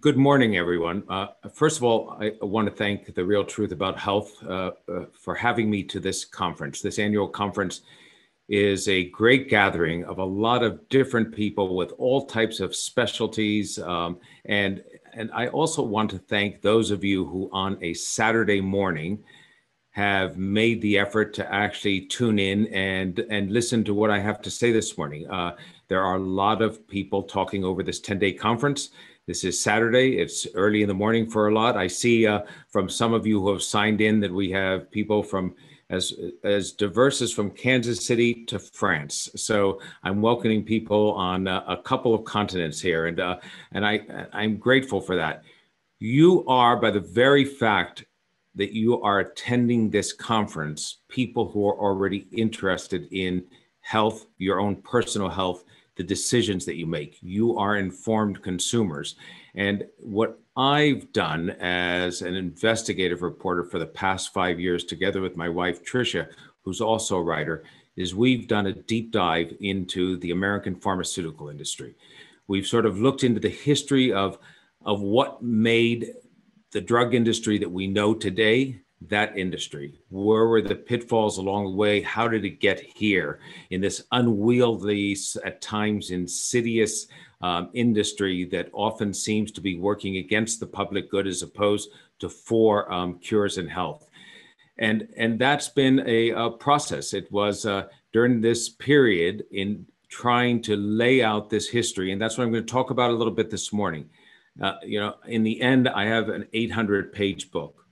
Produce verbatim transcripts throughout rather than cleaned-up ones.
Good morning, everyone. Uh, first of all, I want to thank The Real Truth About Health uh, uh, for having me to this conference. This annual conference is a great gathering of a lot of different people with all types of specialties. Um, and, and I also want to thank those of you who on a Saturday morning have made the effort to actually tune in and, and listen to what I have to say this morning. Uh, there are a lot of people talking over this ten-day conference. This is Saturday. It's early in the morning for a lot. I see uh, from some of you who have signed in that we have people from as, as diverse as from Kansas City to France. So I'm welcoming people on uh, a couple of continents here, and, uh, and I, I'm grateful for that. You are, by the very fact that you are attending this conference, people who are already interested in health, your own personal health, the decisions that you make. You are informed consumers. And what I've done as an investigative reporter for the past five years, together with my wife, Tricia, who's also a writer, is we've done a deep dive into the American pharmaceutical industry. We've sort of looked into the history of, of what made the drug industry that we know today, that industry. Where were the pitfalls along the way? How did it get here in this unwieldy, at times insidious um, industry that often seems to be working against the public good as opposed to for um, cures and health? And, and that's been a, a process. It was uh, during this period in trying to lay out this history. And that's what I'm going to talk about a little bit this morning. Uh, you know, in the end, I have an eight hundred page book.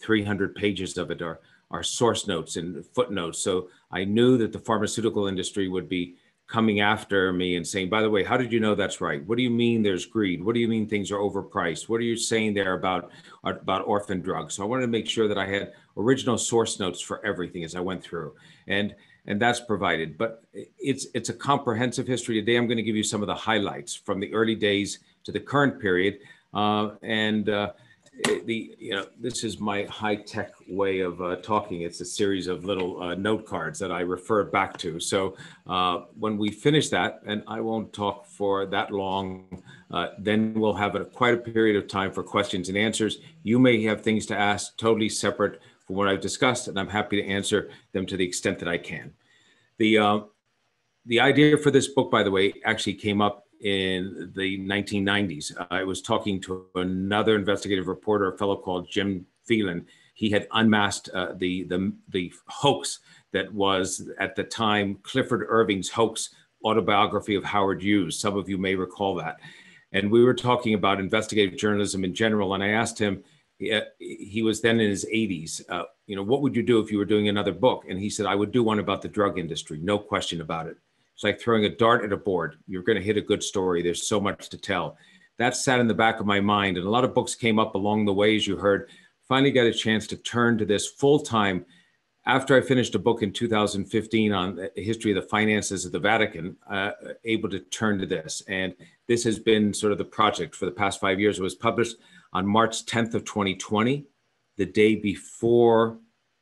three hundred pages of it are, are source notes and footnotes. So I knew that the pharmaceutical industry would be coming after me and saying, by the way, how did you know that's right? What do you mean there's greed? What do you mean things are overpriced? What are you saying there about, about orphan drugs? So I wanted to make sure that I had original source notes for everything as I went through. And And that's provided, but it's it's a comprehensive history. Today, I'm going to give you some of the highlights from the early days to the current period. Uh, and uh, the you know this is my high-tech way of uh, talking. It's a series of little uh, note cards that I refer back to. So uh, when we finish that, and I won't talk for that long, uh, then we'll have a, quite a period of time for questions and answers. You may have things to ask totally separate from what I've discussed, and I'm happy to answer them to the extent that I can. The, uh, the idea for this book, by the way, actually came up in the nineteen nineties. I was talking to another investigative reporter, a fellow called Jim Phelan. He had unmasked uh, the, the, the hoax that was, at the time, Clifford Irving's hoax autobiography of Howard Hughes. Some of you may recall that. And we were talking about investigative journalism in general, and I asked him, he was then in his eighties, uh, you know, what would you do if you were doing another book? And he said, I would do one about the drug industry, no question about it. It's like throwing a dart at a board. You're going to hit a good story. There's so much to tell. That sat in the back of my mind. And a lot of books came up along the way, as you heard. Finally got a chance to turn to this full time. After I finished a book in two thousand fifteen on the history of the finances of the Vatican, uh, able to turn to this. And this has been sort of the project for the past five years. It was published on March tenth of twenty twenty, the day before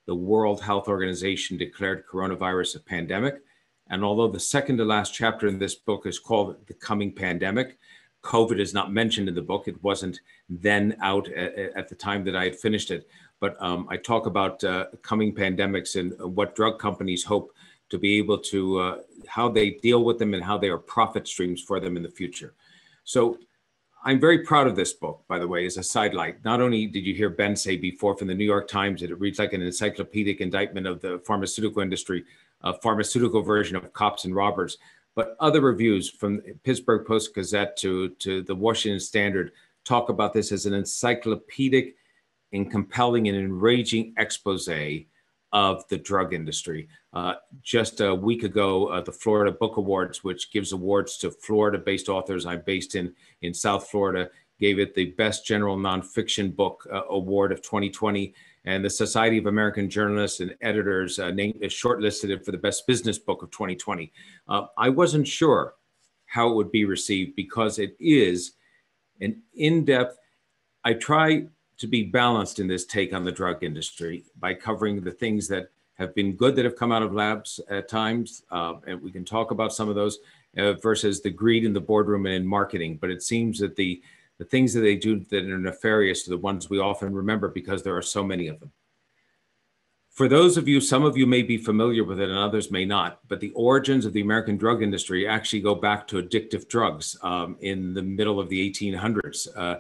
the World Health Organization declared coronavirus a pandemic. And although the second to last chapter in this book is called The Coming Pandemic, COVID is not mentioned in the book. It wasn't then out at the time that I had finished it. But um, I talk about uh, coming pandemics and what drug companies hope to be able to, uh, how they deal with them and how they are profit streams for them in the future. So I'm very proud of this book, by the way, as a sidelight. Not only did you hear Ben say before from the New York Times that it reads like an encyclopedic indictment of the pharmaceutical industry, a pharmaceutical version of cops and robbers, but other reviews from Pittsburgh Post-Gazette to, to the Washington Standard talk about this as an encyclopedic and compelling and enraging expose of the drug industry. Uh, just a week ago, uh, the Florida Book Awards, which gives awards to Florida-based authors, I'm based in, in South Florida, gave it the Best General Nonfiction Book uh, Award of twenty twenty. And the Society of American Journalists and Editors uh, named, uh, shortlisted it for the Best Business Book of twenty twenty. Uh, I wasn't sure how it would be received because it is an in-depth, I try to be balanced in this take on the drug industry by covering the things that have been good that have come out of labs at times, uh, and we can talk about some of those, uh, versus the greed in the boardroom and in marketing. But it seems that the the things that they do that are nefarious are the ones we often remember because there are so many of them. For those of you, some of you may be familiar with it and others may not, but the origins of the American drug industry actually go back to addictive drugs um, in the middle of the eighteen hundreds, uh,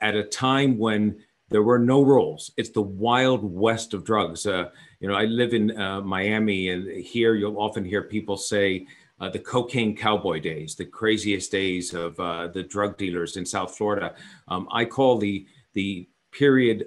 at a time when there were no rules. It's the wild west of drugs. Uh, you know, I live in uh, Miami, and here you'll often hear people say uh, the cocaine cowboy days, the craziest days of uh, the drug dealers in South Florida. Um, I call the, the period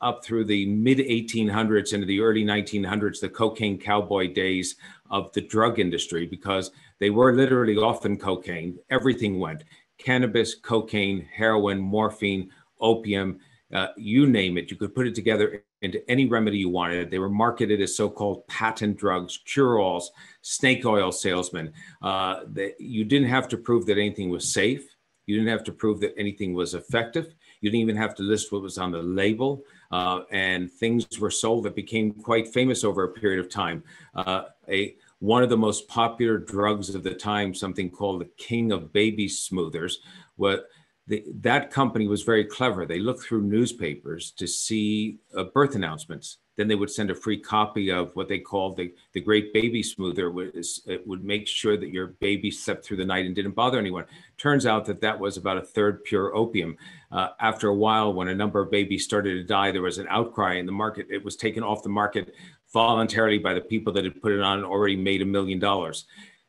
up through the mid eighteen hundreds into the early nineteen hundreds, the cocaine cowboy days of the drug industry, because they were literally often cocaine. Everything went: cannabis, cocaine, heroin, morphine, opium, uh, you name it. You could put it together into any remedy you wanted. They were marketed as so-called patent drugs, cure-alls, snake oil salesmen. Uh, they, you didn't have to prove that anything was safe. You didn't have to prove that anything was effective. You didn't even have to list what was on the label. Uh, and things were sold that became quite famous over a period of time. Uh, a, one of the most popular drugs of the time, something called the King of Baby Smoothers, what the, that company was very clever. They looked through newspapers to see uh, birth announcements. Then they would send a free copy of what they called the, the Great Baby Smoother. Was, it would make sure that your baby slept through the night and didn't bother anyone. Turns out that that was about a third pure opium. Uh, after a while, when a number of babies started to die, there was an outcry in the market. It was taken off the market voluntarily by the people that had put it on and already made a million dollars.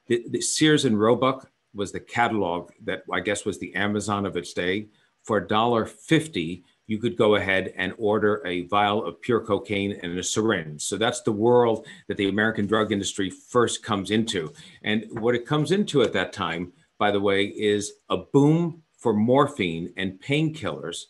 The, the Sears and Roebuck was the catalog that I guess was the Amazon of its day. For a dollar fifty, you could go ahead and order a vial of pure cocaine and a syringe. So that's the world that the American drug industry first comes into. And what it comes into at that time, by the way, is a boom for morphine and painkillers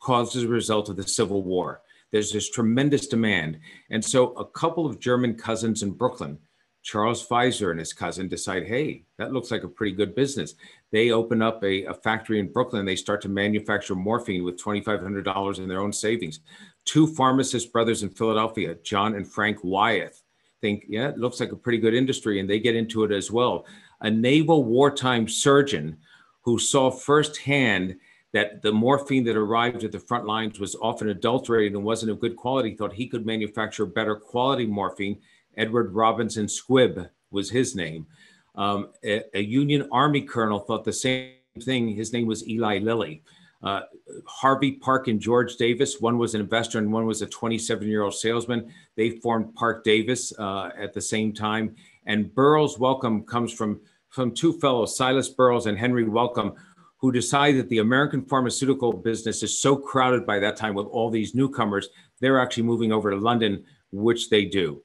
caused as a result of the Civil War. There's this tremendous demand. And so a couple of German cousins in Brooklyn, Charles Pfizer and his cousin, decide, hey, that looks like a pretty good business. They open up a, a factory in Brooklyn. They start to manufacture morphine with twenty-five hundred dollars in their own savings. Two pharmacist brothers in Philadelphia, John and Frank Wyeth, think, yeah, it looks like a pretty good industry, and they get into it as well. A naval wartime surgeon who saw firsthand that the morphine that arrived at the front lines was often adulterated and wasn't of good quality, thought he could manufacture better quality morphine. Edward Robinson Squibb was his name. Um, a, a Union Army colonel thought the same thing. His name was Eli Lilly. Uh, Harvey Park and George Davis, one was an investor and one was a twenty-seven-year-old salesman. They formed Park Davis uh, at the same time. And Burroughs Welcome comes from, from two fellows, Silas Burroughs and Henry Welcome, who decide that the American pharmaceutical business is so crowded by that time with all these newcomers, they're actually moving over to London, which they do.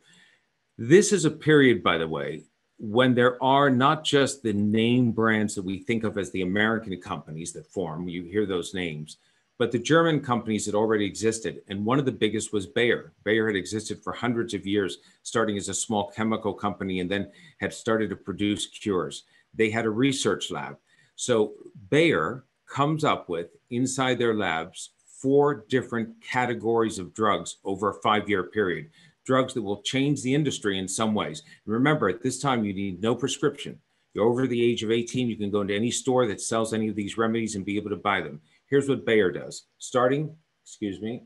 This is a period, by the way, when there are not just the name brands that we think of as the American companies that form, you hear those names, but the German companies that already existed. And one of the biggest was Bayer. Bayer had existed for hundreds of years, starting as a small chemical company and then had started to produce cures. They had a research lab. So Bayer comes up with, inside their labs, four different categories of drugs over a five-year period. Drugs that will change the industry in some ways. Remember, at this time, you need no prescription. You're over the age of eighteen, you can go into any store that sells any of these remedies and be able to buy them. Here's what Bayer does. Starting, excuse me,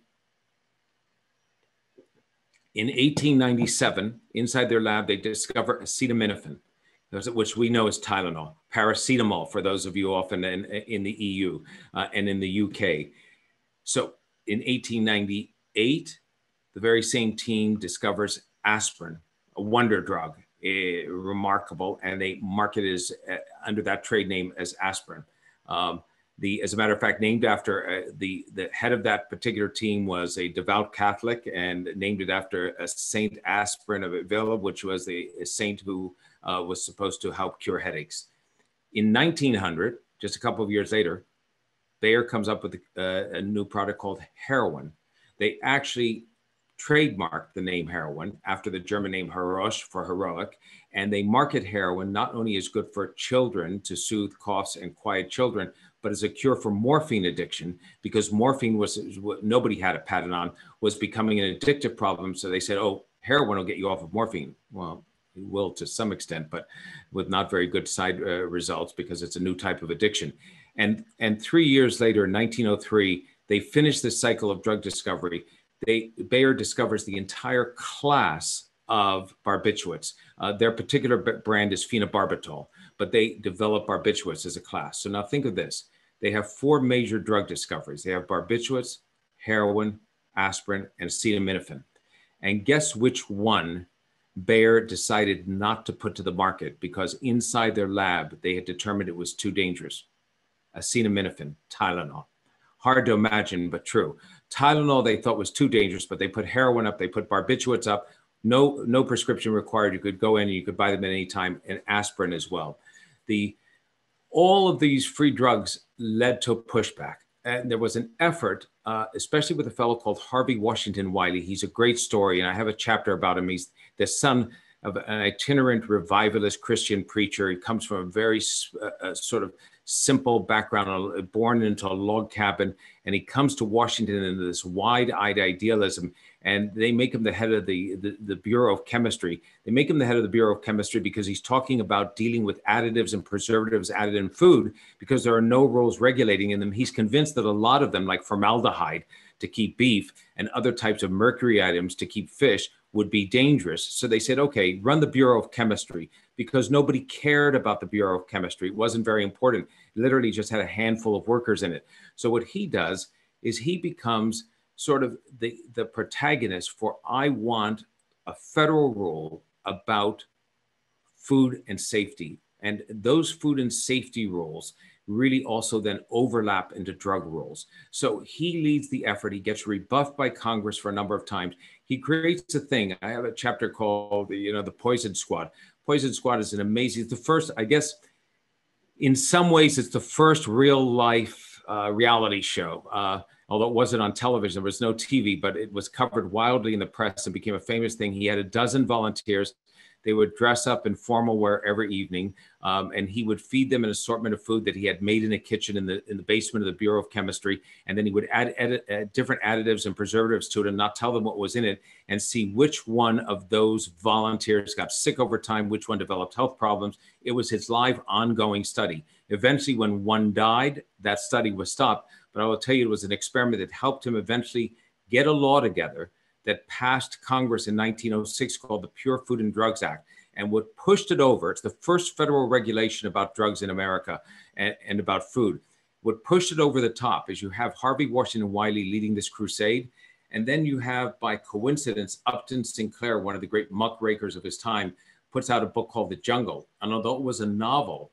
in eighteen ninety-seven, inside their lab, they discover acetaminophen, which we know as Tylenol, paracetamol for those of you often in, in the E U uh, and in the U K. So in eighteen ninety-eight, the very same team discovers aspirin, a wonder drug, eh, remarkable, and they market it as, uh, under that trade name as aspirin. Um, the, as a matter of fact, named after uh, the, the head of that particular team was a devout Catholic and named it after a Saint Aspirin of Avila, which was the a saint who uh, was supposed to help cure headaches. In nineteen hundred, just a couple of years later, Bayer comes up with a, a new product called heroin. They actually trademarked the name heroin after the German name Harosch for heroic, and they market heroin not only as good for children to soothe coughs and quiet children, but as a cure for morphine addiction, because morphine was what nobody had a patent on, was becoming an addictive problem. So they said, oh, heroin will get you off of morphine. Well, it will to some extent, but with not very good side uh, results because it's a new type of addiction. And, and three years later, in nineteen oh three, they finished this cycle of drug discovery. They, Bayer discovers the entire class of barbiturates. Uh, their particular brand is phenobarbital, but they develop barbiturates as a class. So now think of this. They have four major drug discoveries. They have barbiturates, heroin, aspirin, and acetaminophen. And guess which one Bayer decided not to put to the market because inside their lab, they had determined it was too dangerous. Acetaminophen, Tylenol. Hard to imagine, but true. Tylenol they thought was too dangerous, but they put heroin up, they put barbiturates up. No, no prescription required. You could go in and you could buy them at any time, and aspirin as well. The, all of these free drugs led to pushback. And there was an effort, uh, especially with a fellow called Harvey Washington Wiley. He's a great story, and I have a chapter about him. He's the son of an itinerant revivalist Christian preacher. He comes from a very uh, sort of simple background, born into a log cabin, and he comes to Washington into this wide-eyed idealism, and they make him the head of the, the, the Bureau of Chemistry. They make him the head of the Bureau of Chemistry because he's talking about dealing with additives and preservatives added in food because there are no rules regulating in them. He's convinced that a lot of them, like formaldehyde to keep beef and other types of mercury items to keep fish, would be dangerous. So they said, okay, run the Bureau of Chemistry, because nobody cared about the Bureau of Chemistry. It wasn't very important. It literally just had a handful of workers in it. So what he does is he becomes sort of the, the protagonist for, I want a federal rule about food and safety. And those food and safety rules really also then overlap into drug rules. So he leads the effort. He gets rebuffed by Congress for a number of times. He creates a thing. I have a chapter called, you know, the Poison Squad. Poison Squad is an amazing, it's the first, I guess, in some ways, it's the first real life uh, reality show. Uh, although it wasn't on television, there was no T V, but it was covered wildly in the press and became a famous thing. He had a dozen volunteers. They would dress up in formal wear every evening, um, and he would feed them an assortment of food that he had made in a kitchen in the in the basement of the Bureau of Chemistry, and then he would add, add, add different additives and preservatives to it and not tell them what was in it, and see which one of those volunteers got sick over time, which one developed health problems. It was his live ongoing study. Eventually, when one died, that study was stopped, but I will tell you it was an experiment that helped him eventually get a law together that passed Congress in nineteen oh six called the Pure Food and Drugs Act. And what pushed it over, it's the first federal regulation about drugs in America and, and about food. What pushed it over the top is you have Harvey Washington Wiley leading this crusade. And then you have, by coincidence, Upton Sinclair, one of the great muckrakers of his time, puts out a book called The Jungle. And although it was a novel,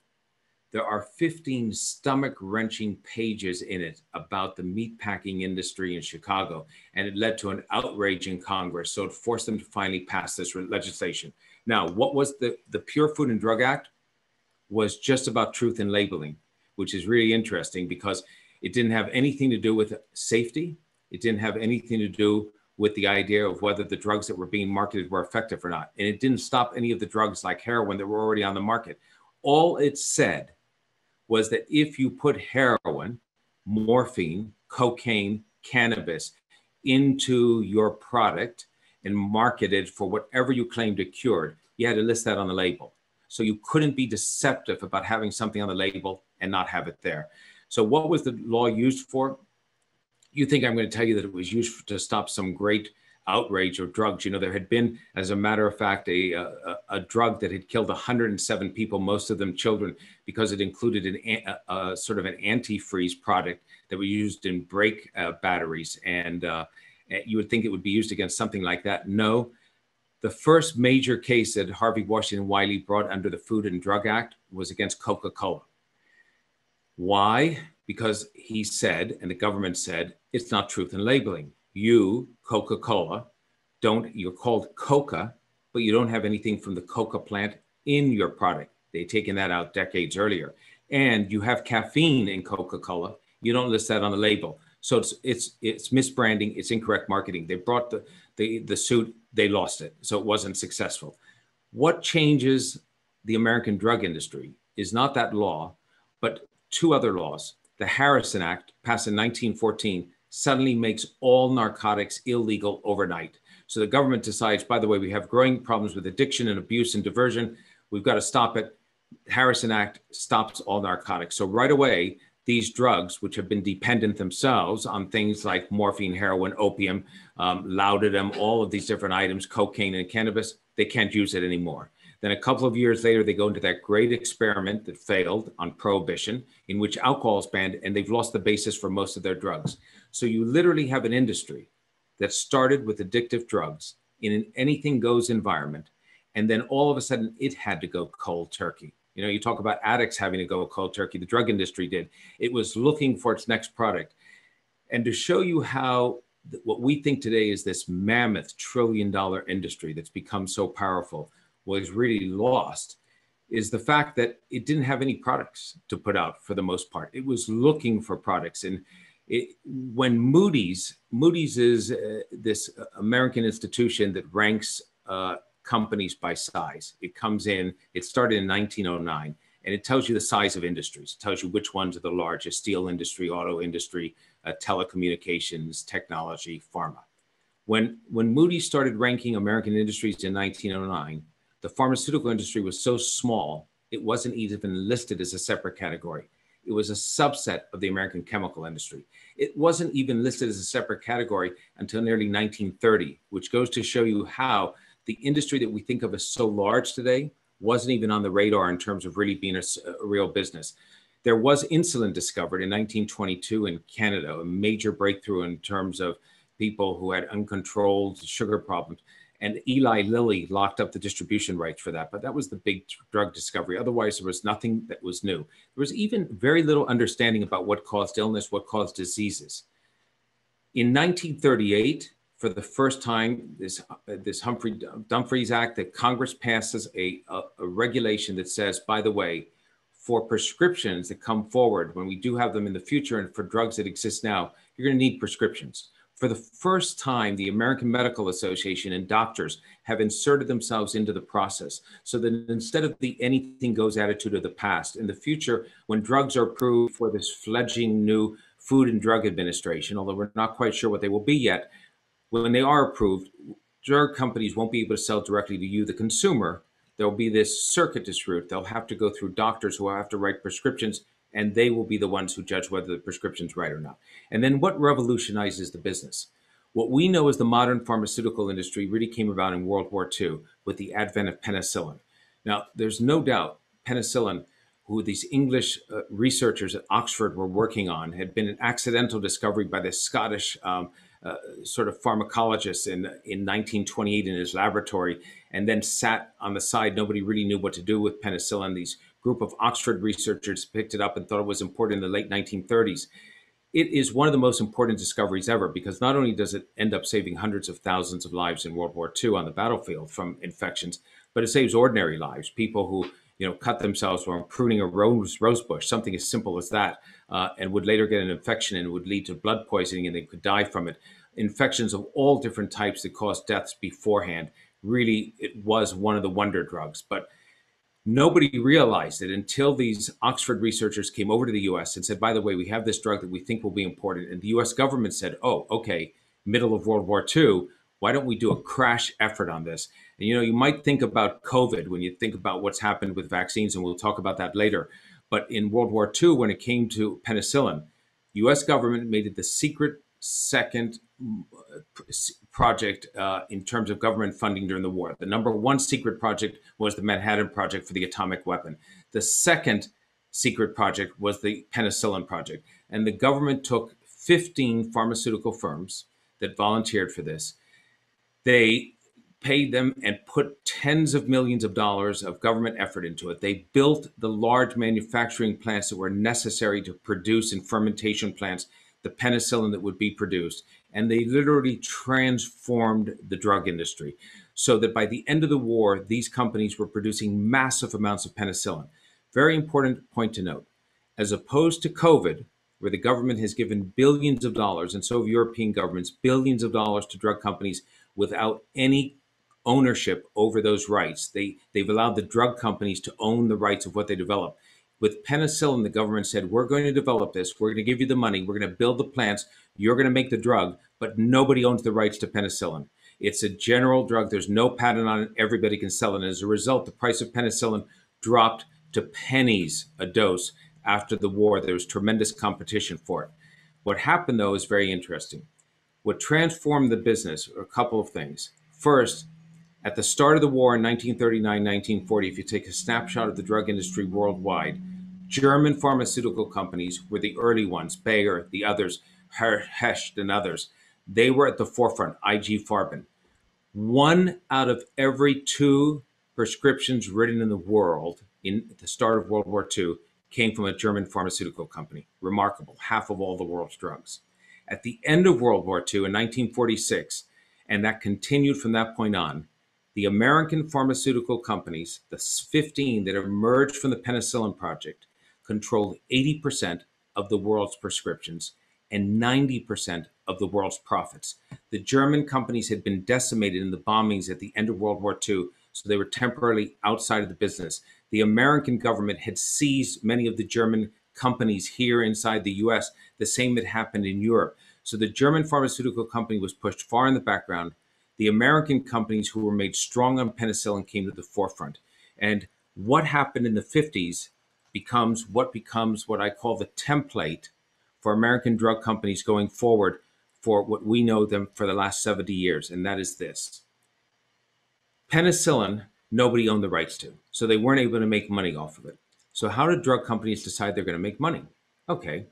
there are fifteen stomach-wrenching pages in it about the meatpacking industry in Chicago, and it led to an outrage in Congress, so it forced them to finally pass this legislation. Now, what was the, the Pure Food and Drug Act? Was just about truth in labeling, which is really interesting because it didn't have anything to do with safety. It didn't have anything to do with the idea of whether the drugs that were being marketed were effective or not, and it didn't stop any of the drugs like heroin that were already on the market. All it said was that if you put heroin, morphine, cocaine, cannabis into your product and marketed for whatever you claimed it cured, you had to list that on the label. So you couldn't be deceptive about having something on the label and not have it there. So what was the law used for? You think I'm going to tell you that it was used to stop some great outrage or drugs. You know, there had been, as a matter of fact, a, a, a drug that had killed one hundred seven people, most of them children, because it included an, a, a sort of an antifreeze product that was used in brake uh, batteries. And uh, you would think it would be used against something like that. No, the first major case that Harvey Washington Wiley brought under the Food and Drug Act was against Coca-Cola. Why? Because he said, and the government said, it's not truth in labeling. You, Coca-Cola, don't, you're called Coca, but you don't have anything from the Coca plant in your product. They'd taken that out decades earlier. And you have caffeine in Coca-Cola. You don't list that on the label. So it's it's it's misbranding, it's incorrect marketing. They brought the, the, the suit, they lost it. So it wasn't successful. What changes the American drug industry is not that law, but two other laws. The Harrison Act, passed in nineteen fourteen, suddenly makes all narcotics illegal overnight. So the government decides, by the way, we have growing problems with addiction and abuse and diversion. We've got to stop it. Harrison Act stops all narcotics. So right away, these drugs, which have been dependent themselves on things like morphine, heroin, opium, um, laudanum, all of these different items, cocaine and cannabis, they can't use it anymore. Then a couple of years later, they go into that great experiment that failed on prohibition, in which alcohol is banned, and they've lost the basis for most of their drugs. So you literally have an industry that started with addictive drugs in an anything goes environment. And then all of a sudden it had to go cold turkey. You know, you talk about addicts having to go cold turkey, the drug industry did. It was looking for its next product. And to show you how what we think today is this mammoth trillion dollar industry that's become so powerful was really lost is the fact that it didn't have any products to put out for the most part. It was looking for products. And it, when Moody's, Moody's is uh, this American institution that ranks uh, companies by size. It comes in, it started in nineteen oh nine, and it tells you the size of industries. It tells you which ones are the largest: steel industry, auto industry, uh, telecommunications, technology, pharma. When, when Moody's started ranking American industries in nineteen oh nine, the pharmaceutical industry was so small, it wasn't even listed as a separate category. It was a subset of the American chemical industry. It wasn't even listed as a separate category until nearly nineteen thirty, which goes to show you how the industry that we think of as so large today wasn't even on the radar in terms of really being a, a real business. There was insulin discovered in nineteen twenty-two in Canada, a major breakthrough in terms of people who had uncontrolled sugar problems. And Eli Lilly locked up the distribution rights for that, but that was the big drug discovery. Otherwise, there was nothing that was new. There was even very little understanding about what caused illness, what caused diseases. In nineteen thirty-eight, for the first time, this, uh, this Humphrey Dumfries Act, that Congress passes a, a, a regulation that says, by the way, for prescriptions that come forward, when we do have them in the future, and for drugs that exist now, you're going to need prescriptions. For the first time, the American Medical Association and doctors have inserted themselves into the process so that instead of the anything goes attitude of the past, in the future, when drugs are approved for this fledgling new Food and Drug Administration, although we're not quite sure what they will be yet, when they are approved, drug companies won't be able to sell directly to you, the consumer. There'll be this circuitous route. They'll have to go through doctors who will have to write prescriptions, and they will be the ones who judge whether the prescription's right or not. And then what revolutionizes the business? What we know as the modern pharmaceutical industry really came about in World War Two with the advent of penicillin. Now, there's no doubt penicillin, who these English uh, researchers at Oxford were working on, had been an accidental discovery by this Scottish um, uh, sort of pharmacologist in, in nineteen twenty-eight in his laboratory, and then sat on the side. Nobody really knew what to do with penicillin. These group of Oxford researchers picked it up and thought it was important in the late nineteen thirties. It is one of the most important discoveries ever, because not only does it end up saving hundreds of thousands of lives in World War Two on the battlefield from infections, but it saves ordinary lives. People who, you know, cut themselves while pruning a rose, rose bush, something as simple as that, uh, and would later get an infection and would lead to blood poisoning, and they could die from it. Infections of all different types that cause deaths beforehand. Really, it was one of the wonder drugs. But nobody realized it until these Oxford researchers came over to the U S and said, by the way, we have this drug that we think will be important. And the U S government said, oh, okay, middle of World War Two, why don't we do a crash effort on this? And, you know, you might think about COVID when you think about what's happened with vaccines, and we'll talk about that later. But in World War Two, when it came to penicillin, U S government made it the secret second project uh, in terms of government funding during the war. The number one secret project was the Manhattan Project for the atomic weapon. The second secret project was the penicillin project. And the government took fifteen pharmaceutical firms that volunteered for this. They paid them and put tens of millions of dollars of government effort into it. They built the large manufacturing plants that were necessary to produce, in fermentation plants, the penicillin that would be produced. And they literally transformed the drug industry so that by the end of the war, these companies were producing massive amounts of penicillin. Very important point to note, as opposed to COVID, where the government has given billions of dollars, and so have European governments, billions of dollars to drug companies without any ownership over those rights. They, they've allowed the drug companies to own the rights of what they develop. With penicillin, the government said, we're going to develop this, we're going to give you the money, we're going to build the plants, you're going to make the drug, but nobody owns the rights to penicillin. It's a general drug, there's no patent on it, everybody can sell it. And as a result, the price of penicillin dropped to pennies a dose after the war. There was tremendous competition for it. What happened, though, is very interesting. What transformed the business are a couple of things. First, at the start of the war in nineteen thirty-nine, nineteen forty, if you take a snapshot of the drug industry worldwide, German pharmaceutical companies were the early ones, Bayer, the others, Hecht and others. They were at the forefront, I G Farben. One out of every two prescriptions written in the world in at the start of World War Two came from a German pharmaceutical company. Remarkable, half of all the world's drugs. At the end of World War Two in nineteen forty-six, and that continued from that point on, the American pharmaceutical companies, the fifteen that emerged from the penicillin project, controlled eighty percent of the world's prescriptions and ninety percent of the world's profits. The German companies had been decimated in the bombings at the end of World War Two, so they were temporarily outside of the business. The American government had seized many of the German companies here inside the U S, the same had happened in Europe. So the German pharmaceutical company was pushed far in the background. The American companies who were made strong on penicillin came to the forefront. And what happened in the fifties becomes what becomes what I call the template for American drug companies going forward for what we know them for the last seventy years, and that is this. Penicillin, nobody owned the rights to, so they weren't able to make money off of it. So how do drug companies decide they're going to make money? Okay,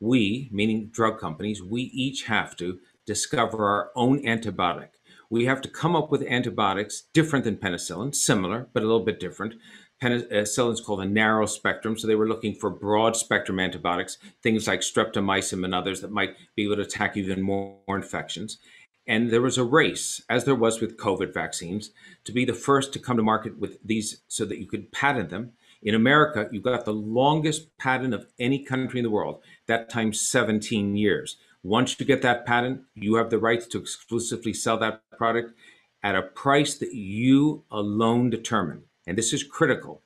we, meaning drug companies, we each have to discover our own antibiotic. We have to come up with antibiotics different than penicillin, similar, but a little bit different. Penicillin is called a narrow spectrum, so they were looking for broad spectrum antibiotics, things like streptomycin and others that might be able to attack even more infections. And there was a race, as there was with COVID vaccines, to be the first to come to market with these so that you could patent them. In America, you got the longest patent of any country in the world, that time seventeen years. Once you get that patent, you have the rights to exclusively sell that product at a price that you alone determine. And this is critical.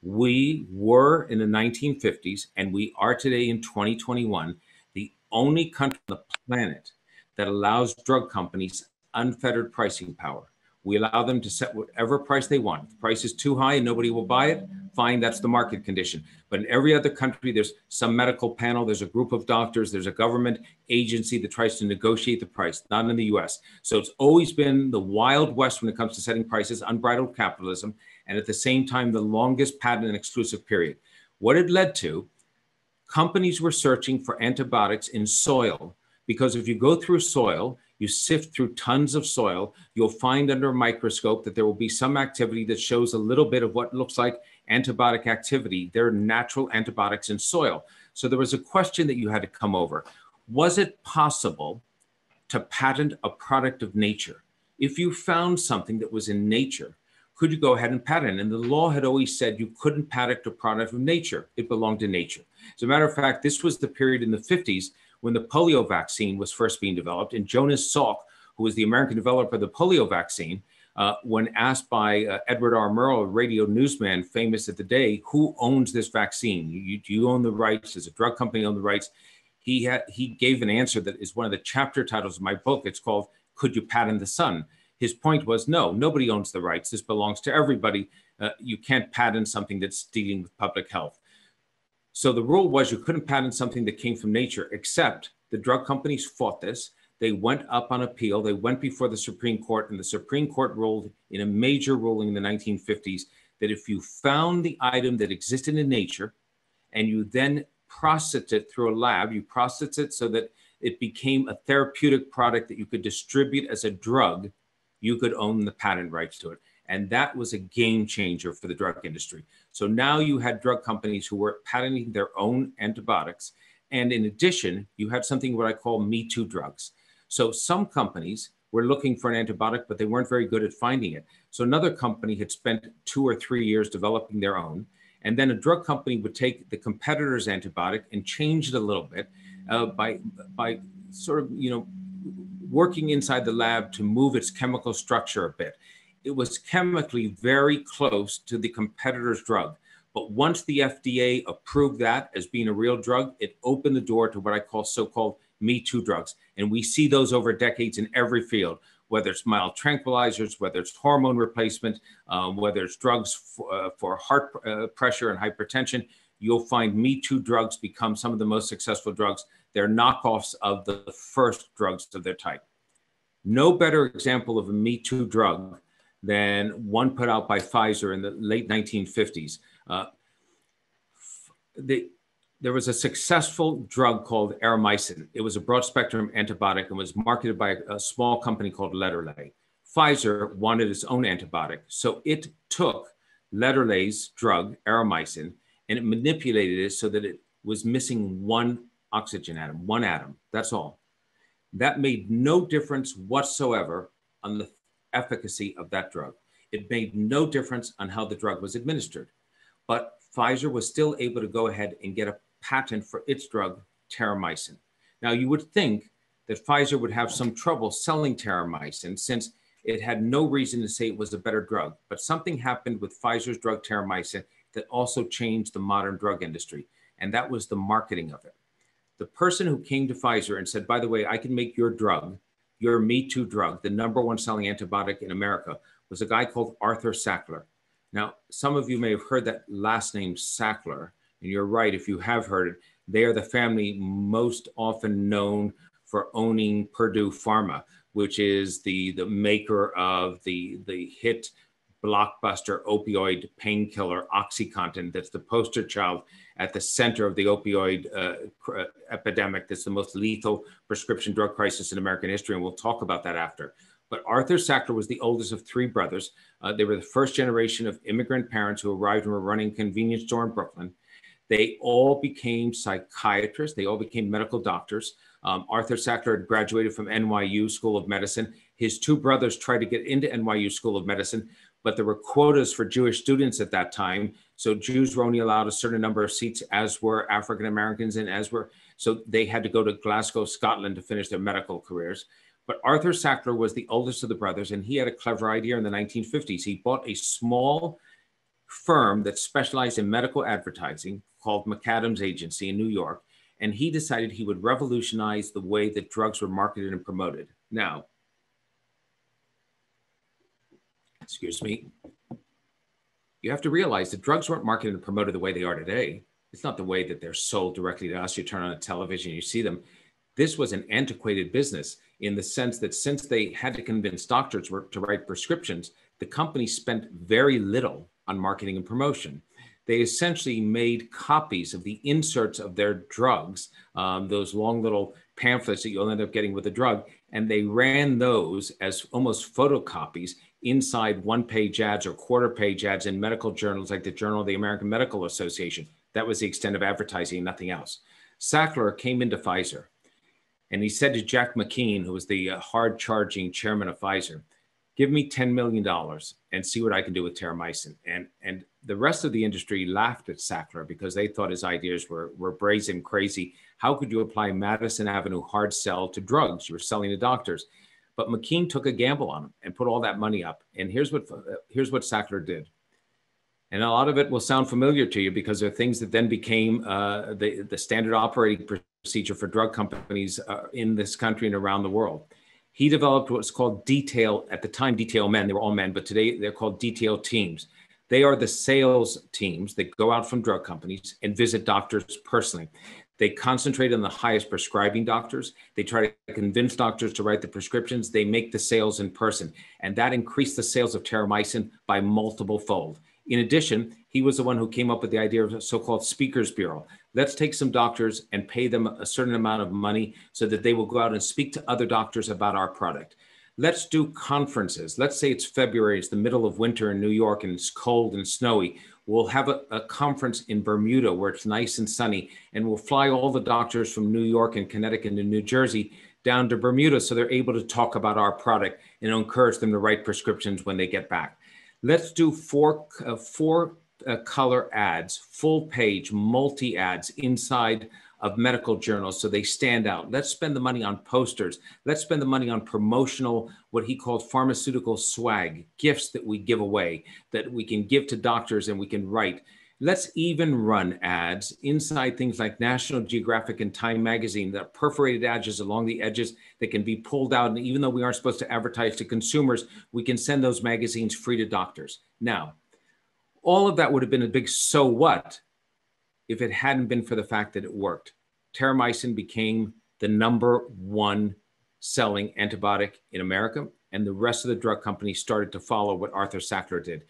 We were in the nineteen fifties, and we are today in twenty twenty-one, the only country on the planet that allows drug companies unfettered pricing power. We allow them to set whatever price they want. If the price is too high and nobody will buy it, fine, that's the market condition. But in every other country, there's some medical panel, there's a group of doctors, there's a government agency that tries to negotiate the price, not in the U S. So it's always been the Wild West when it comes to setting prices, unbridled capitalism, and at the same time, the longest patent and exclusive period. What it led to, companies were searching for antibiotics in soil, because if you go through soil, you sift through tons of soil, you'll find under a microscope that there will be some activity that shows a little bit of what looks like antibiotic activity. There are natural antibiotics in soil. So there was a question that you had to come over. Was it possible to patent a product of nature? If you found something that was in nature, could you go ahead and patent? And the law had always said you couldn't patent a product of nature. It belonged to nature. As a matter of fact, this was the period in the fifties when the polio vaccine was first being developed. And Jonas Salk, who was the American developer of the polio vaccine, uh, when asked by uh, Edward R. Murrow, a radio newsman famous at the day, who owns this vaccine? You, you own the rights? Does a drug company own the rights? He, had, he gave an answer that is one of the chapter titles of my book. It's called, Could You Patent the Sun? His point was, no, nobody owns the rights. This belongs to everybody. Uh, you can't patent something that's dealing with public health. So the rule was you couldn't patent something that came from nature, except the drug companies fought this. They went up on appeal. They went before the Supreme Court, and the Supreme Court ruled in a major ruling in the nineteen fifties that if you found the item that existed in nature and you then processed it through a lab, you processed it so that it became a therapeutic product that you could distribute as a drug, you could own the patent rights to it. And that was a game changer for the drug industry. So now you had drug companies who were patenting their own antibiotics. And in addition, you had something what I call Me Too drugs. So some companies were looking for an antibiotic, but they weren't very good at finding it. So another company had spent two or three years developing their own. And then a drug company would take the competitor's antibiotic and change it a little bit uh, by, by sort of, you know, working inside the lab to move its chemical structure a bit. It was chemically very close to the competitor's drug. But once the F D A approved that as being a real drug, it opened the door to what I call so-called Me Too drugs. And we see those over decades in every field, whether it's mild tranquilizers, whether it's hormone replacement, um, whether it's drugs for, uh, for heart uh, pressure and hypertension. you'll find Me Too drugs become some of the most successful drugs. They're knockoffs of the first drugs of their type. No better example of a Me Too drug than one put out by Pfizer in the late nineteen fifties. Uh, the, there was a successful drug called Terramycin. It was a broad spectrum antibiotic and was marketed by a small company called Letterlay. Pfizer wanted its own antibiotic, so it took Letterlay's drug, Terramycin, and it manipulated it so that it was missing one oxygen atom, one atom, that's all. That made no difference whatsoever on the efficacy of that drug. It made no difference on how the drug was administered. But Pfizer was still able to go ahead and get a patent for its drug, Terramycin. Now, you would think that Pfizer would have some trouble selling Terramycin since it had no reason to say it was a better drug. But something happened with Pfizer's drug, Terramycin, that also changed the modern drug industry, and that was the marketing of it. The person who came to Pfizer and said, by the way, I can make your drug, your Me Too drug, the number one selling antibiotic in America, was a guy called Arthur Sackler. Now, some of you may have heard that last name Sackler, and you're right, if you have heard it, they are the family most often known for owning Purdue Pharma, which is the, the maker of the, the hit blockbuster opioid painkiller OxyContin that's the poster child at the center of the opioid uh, epidemic that's the most lethal prescription drug crisis in American history, and we'll talk about that after. But Arthur Sackler was the oldest of three brothers. Uh, they were the first generation of immigrant parents who arrived and were running a convenience store in Brooklyn. They all became psychiatrists. They all became medical doctors. Um, Arthur Sackler had graduated from N Y U School of Medicine. His two brothers tried to get into N Y U School of Medicine, but there were quotas for Jewish students at that time. So Jews were only allowed a certain number of seats, as were African-Americans and as were, so they had to go to Glasgow, Scotland to finish their medical careers. But Arthur Sackler was the oldest of the brothers, and he had a clever idea in the nineteen fifties. He bought a small firm that specialized in medical advertising called McAdams Agency in New York, and he decided he would revolutionize the way that drugs were marketed and promoted. Now, excuse me, you have to realize that drugs weren't marketed and promoted the way they are today. It's not the way that they're sold directly to us. You turn on a television, you see them. This was an antiquated business in the sense that since they had to convince doctors to write prescriptions, the company spent very little on marketing and promotion. They essentially made copies of the inserts of their drugs, um, those long little pamphlets that you'll end up getting with a drug, and they ran those as almost photocopies inside one-page ads or quarter-page ads in medical journals like the Journal of the American Medical Association. That was the extent of advertising and nothing else. Sackler came into Pfizer, and he said to Jack McKean, who was the uh, hard-charging chairman of Pfizer, give me ten million dollars and see what I can do with Terramycin. And, and the rest of the industry laughed at Sackler because they thought his ideas were, were brazen crazy. How could you apply Madison Avenue hard sell to drugs? You were selling to doctors. But McKean took a gamble on him and put all that money up. And here's what, here's what Sackler did. And a lot of it will sound familiar to you because there are things that then became uh, the, the standard operating procedure for drug companies uh, in this country and around the world. He developed what's called detail, at the time detail men, they were all men, but today they're called detail teams. They are the sales teams that go out from drug companies and visit doctors personally. They concentrate on the highest prescribing doctors. They try to convince doctors to write the prescriptions. They make the sales in person. And that increased the sales of Terramycin by multiple fold. In addition, he was the one who came up with the idea of a so-called speakers bureau. Let's take some doctors and pay them a certain amount of money so that they will go out and speak to other doctors about our product. Let's do conferences. Let's say it's February, it's the middle of winter in New York and it's cold and snowy. We'll have a, a conference in Bermuda where it's nice and sunny, and we'll fly all the doctors from New York and Connecticut and New Jersey down to Bermuda so they're able to talk about our product and encourage them to write prescriptions when they get back. Let's do four, uh, four uh, color ads, full page, multi ads inside of medical journals so they stand out. Let's spend the money on posters. Let's spend the money on promotional, what he called pharmaceutical swag, gifts that we give away, that we can give to doctors and we can write. Let's even run ads inside things like National Geographic and Time magazine that are perforated edges along the edges that can be pulled out. And even though we aren't supposed to advertise to consumers, we can send those magazines free to doctors. Now, all of that would have been a big so what if it hadn't been for the fact that it worked. Terramycin became the number one selling antibiotic in America, and the rest of the drug companies started to follow what Arthur Sackler did.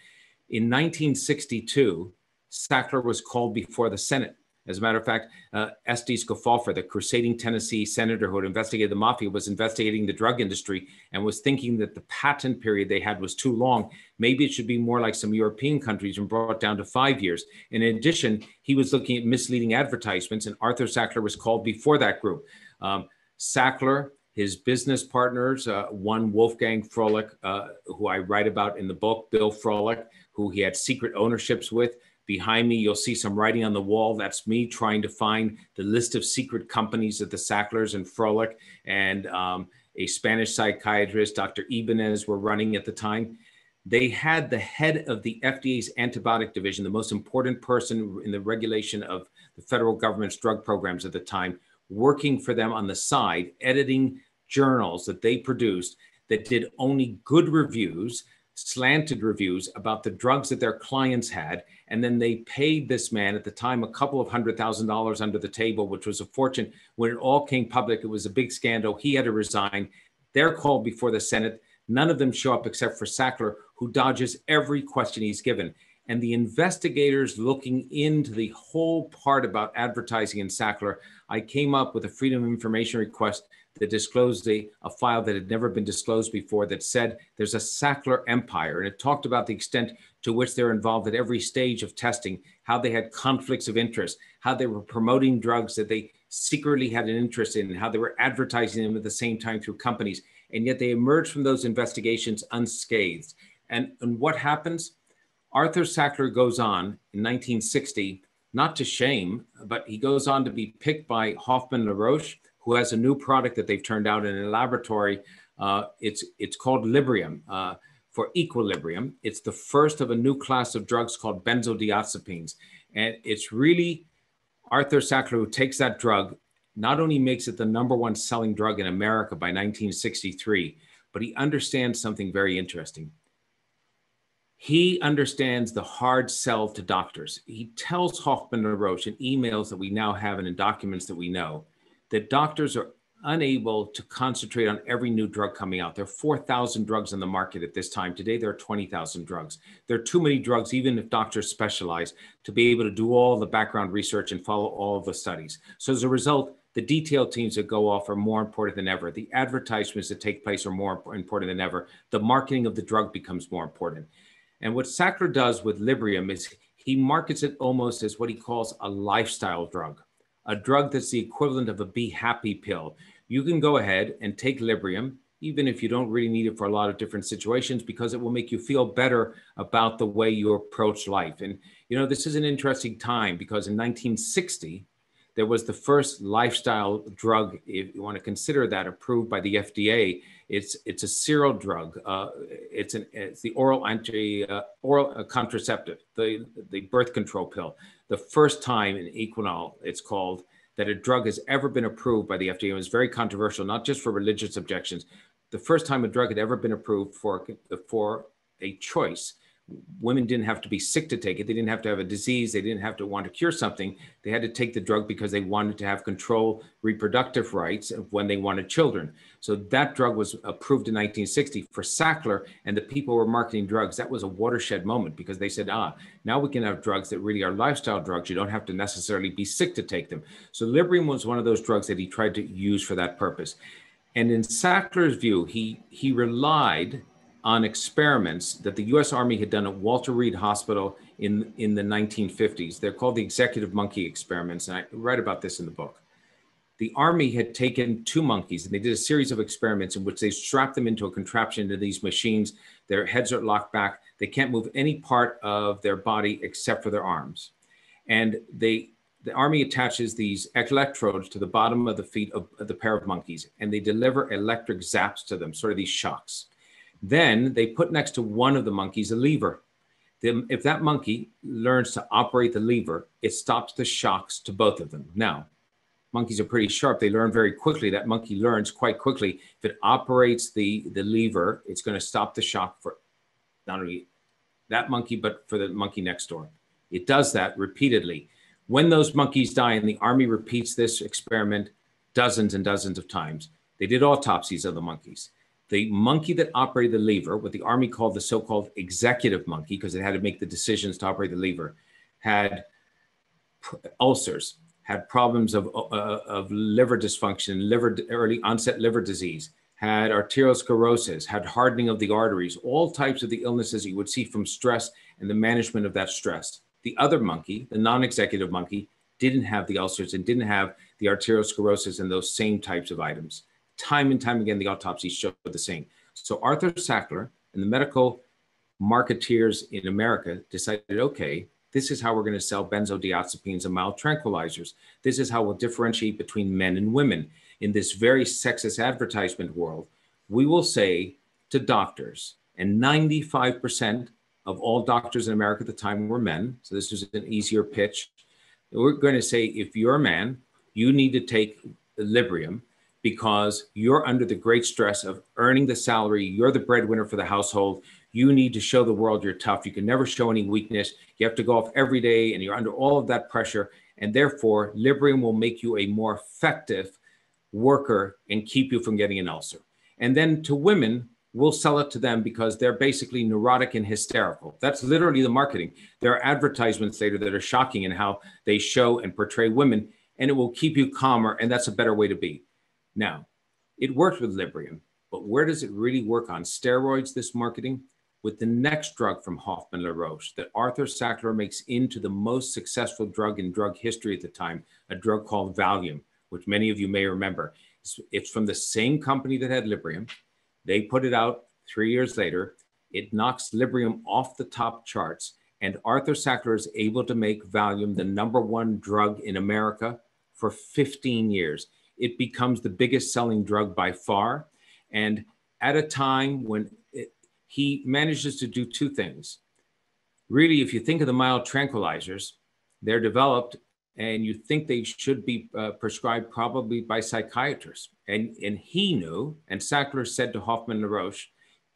In nineteen sixty-two, Sackler was called before the Senate. As a matter of fact, uh, S D Scalfalfa, the crusading Tennessee senator who had investigated the mafia, was investigating the drug industry and was thinking that the patent period they had was too long. Maybe it should be more like some European countries and brought down to five years. In addition, he was looking at misleading advertisements, and Arthur Sackler was called before that group. Um, Sackler, his business partners, uh, one Wolfgang Froelich, uh, who I write about in the book, Bill Froelich, who he had secret ownerships with. Behind me, you'll see some writing on the wall. That's me trying to find the list of secret companies that the Sacklers and Froelich and um, a Spanish psychiatrist, Doctor Ibanez, were running at the time. They had the head of the F D A's antibiotic division, the most important person in the regulation of the federal government's drug programs at the time, working for them on the side, editing journals that they produced that did only good reviews, slanted reviews about the drugs that their clients had. And then they paid this man at the time a couple of hundred thousand dollars under the table, which was a fortune. When it all came public, it was a big scandal. He had to resign. They're called before the Senate. None of them show up except for Sackler, who dodges every question he's given. And the investigators looking into the whole part about advertising in Sackler, I came up with a Freedom of Information request that disclosed a, a file that had never been disclosed before that said there's a Sackler empire. And it talked about the extent to which they're involved at every stage of testing, how they had conflicts of interest, how they were promoting drugs that they secretly had an interest in, how they were advertising them at the same time through companies. And yet they emerged from those investigations unscathed. And, and what happens? Arthur Sackler goes on in nineteen sixty, not to shame, but he goes on to be picked by Hoffman LaRoche, who has a new product that they've turned out in a laboratory. Uh, it's, it's called Librium, uh, for equilibrium. It's the first of a new class of drugs called benzodiazepines. And it's really Arthur Sackler who takes that drug, not only makes it the number one selling drug in America by nineteen sixty-three, but he understands something very interesting. He understands the hard sell to doctors. He tells Hoffman LaRoche in emails that we now have and in documents that we know, that doctors are unable to concentrate on every new drug coming out. There are four thousand drugs on the market at this time. Today, there are twenty thousand drugs. There are too many drugs, even if doctors specialize, to be able to do all the background research and follow all of the studies. So as a result, the detailed teams that go off are more important than ever. The advertisements that take place are more important than ever. The marketing of the drug becomes more important. And what Sackler does with Librium is he markets it almost as what he calls a lifestyle drug. A drug that's the equivalent of a be happy pill. You can go ahead and take Librium, even if you don't really need it for a lot of different situations, because it will make you feel better about the way you approach life. And, you know, this is an interesting time because in nineteen sixty, there was the first lifestyle drug, if you want to consider that, approved by the F D A. It's, it's a serial drug. Uh, it's, an, it's the oral, anti, uh, oral contraceptive, the, the birth control pill. The first time in Equinol, it's called, that a drug has ever been approved by the F D A. It was very controversial, not just for religious objections. The first time a drug had ever been approved for, for a choice. Women didn't have to be sick to take it. They didn't have to have a disease. They didn't have to want to cure something. They had to take the drug because they wanted to have control reproductive rights when they wanted children. So that drug was approved in nineteen sixty for Sackler and the people who were marketing drugs. That was a watershed moment because they said, ah, now we can have drugs that really are lifestyle drugs. You don't have to necessarily be sick to take them. So Librium was one of those drugs that he tried to use for that purpose. And in Sackler's view, he, he relied on experiments that the U S Army had done at Walter Reed Hospital in, in the nineteen fifties. They're called the executive monkey experiments, and I write about this in the book. The Army had taken two monkeys, and they did a series of experiments in which they strapped them into a contraption to these machines. Their heads are locked back. They can't move any part of their body except for their arms. And they, the Army attaches these electrodes to the bottom of the feet of, of the pair of monkeys, and they deliver electric zaps to them, sort of these shocks. Then they put next to one of the monkeys a lever. The, if that monkey learns to operate the lever, it stops the shocks to both of them. Now, monkeys are pretty sharp. They learn very quickly. That monkey learns quite quickly. If it operates the, the lever, it's going to stop the shock for not only that monkey, but for the monkey next door. It does that repeatedly. When those monkeys die, and the Army repeats this experiment dozens and dozens of times, they did autopsies of the monkeys. The monkey that operated the lever, what the Army called the so-called executive monkey, because it had to make the decisions to operate the lever, had ulcers, had problems of, uh, of liver dysfunction, liver early onset liver disease, had arteriosclerosis, had hardening of the arteries, all types of the illnesses you would see from stress and the management of that stress. The other monkey, the non-executive monkey, didn't have the ulcers and didn't have the arteriosclerosis and those same types of items. Time and time again, the autopsies showed the same. So Arthur Sackler and the medical marketeers in America decided, okay, this is how we're going to sell benzodiazepines and mild tranquilizers. This is how we'll differentiate between men and women. In this very sexist advertisement world, we will say to doctors, and ninety-five percent of all doctors in America at the time were men, so this was an easier pitch. We're going to say, if you're a man, you need to take Librium because you're under the great stress of earning the salary. You're the breadwinner for the household. You need to show the world you're tough. You can never show any weakness. You have to go off every day and you're under all of that pressure. And therefore, Librium will make you a more effective worker and keep you from getting an ulcer. And then to women, we'll sell it to them because they're basically neurotic and hysterical. That's literally the marketing. There are advertisements later that are shocking in how they show and portray women, and it will keep you calmer, and that's a better way to be. Now, it worked with Librium, but where does it really work on steroids, this marketing? With the next drug from Hoffman LaRoche that Arthur Sackler makes into the most successful drug in drug history at the time, a drug called Valium, which many of you may remember. It's from the same company that had Librium. They put it out three years later. It knocks Librium off the top charts, and Arthur Sackler is able to make Valium the number one drug in America for fifteen years. It becomes the biggest selling drug by far. And at a time when it, he manages to do two things. Really, if you think of the mild tranquilizers, they're developed and you think they should be uh, prescribed probably by psychiatrists. And, and he knew, and Sackler said to Hoffman LaRoche,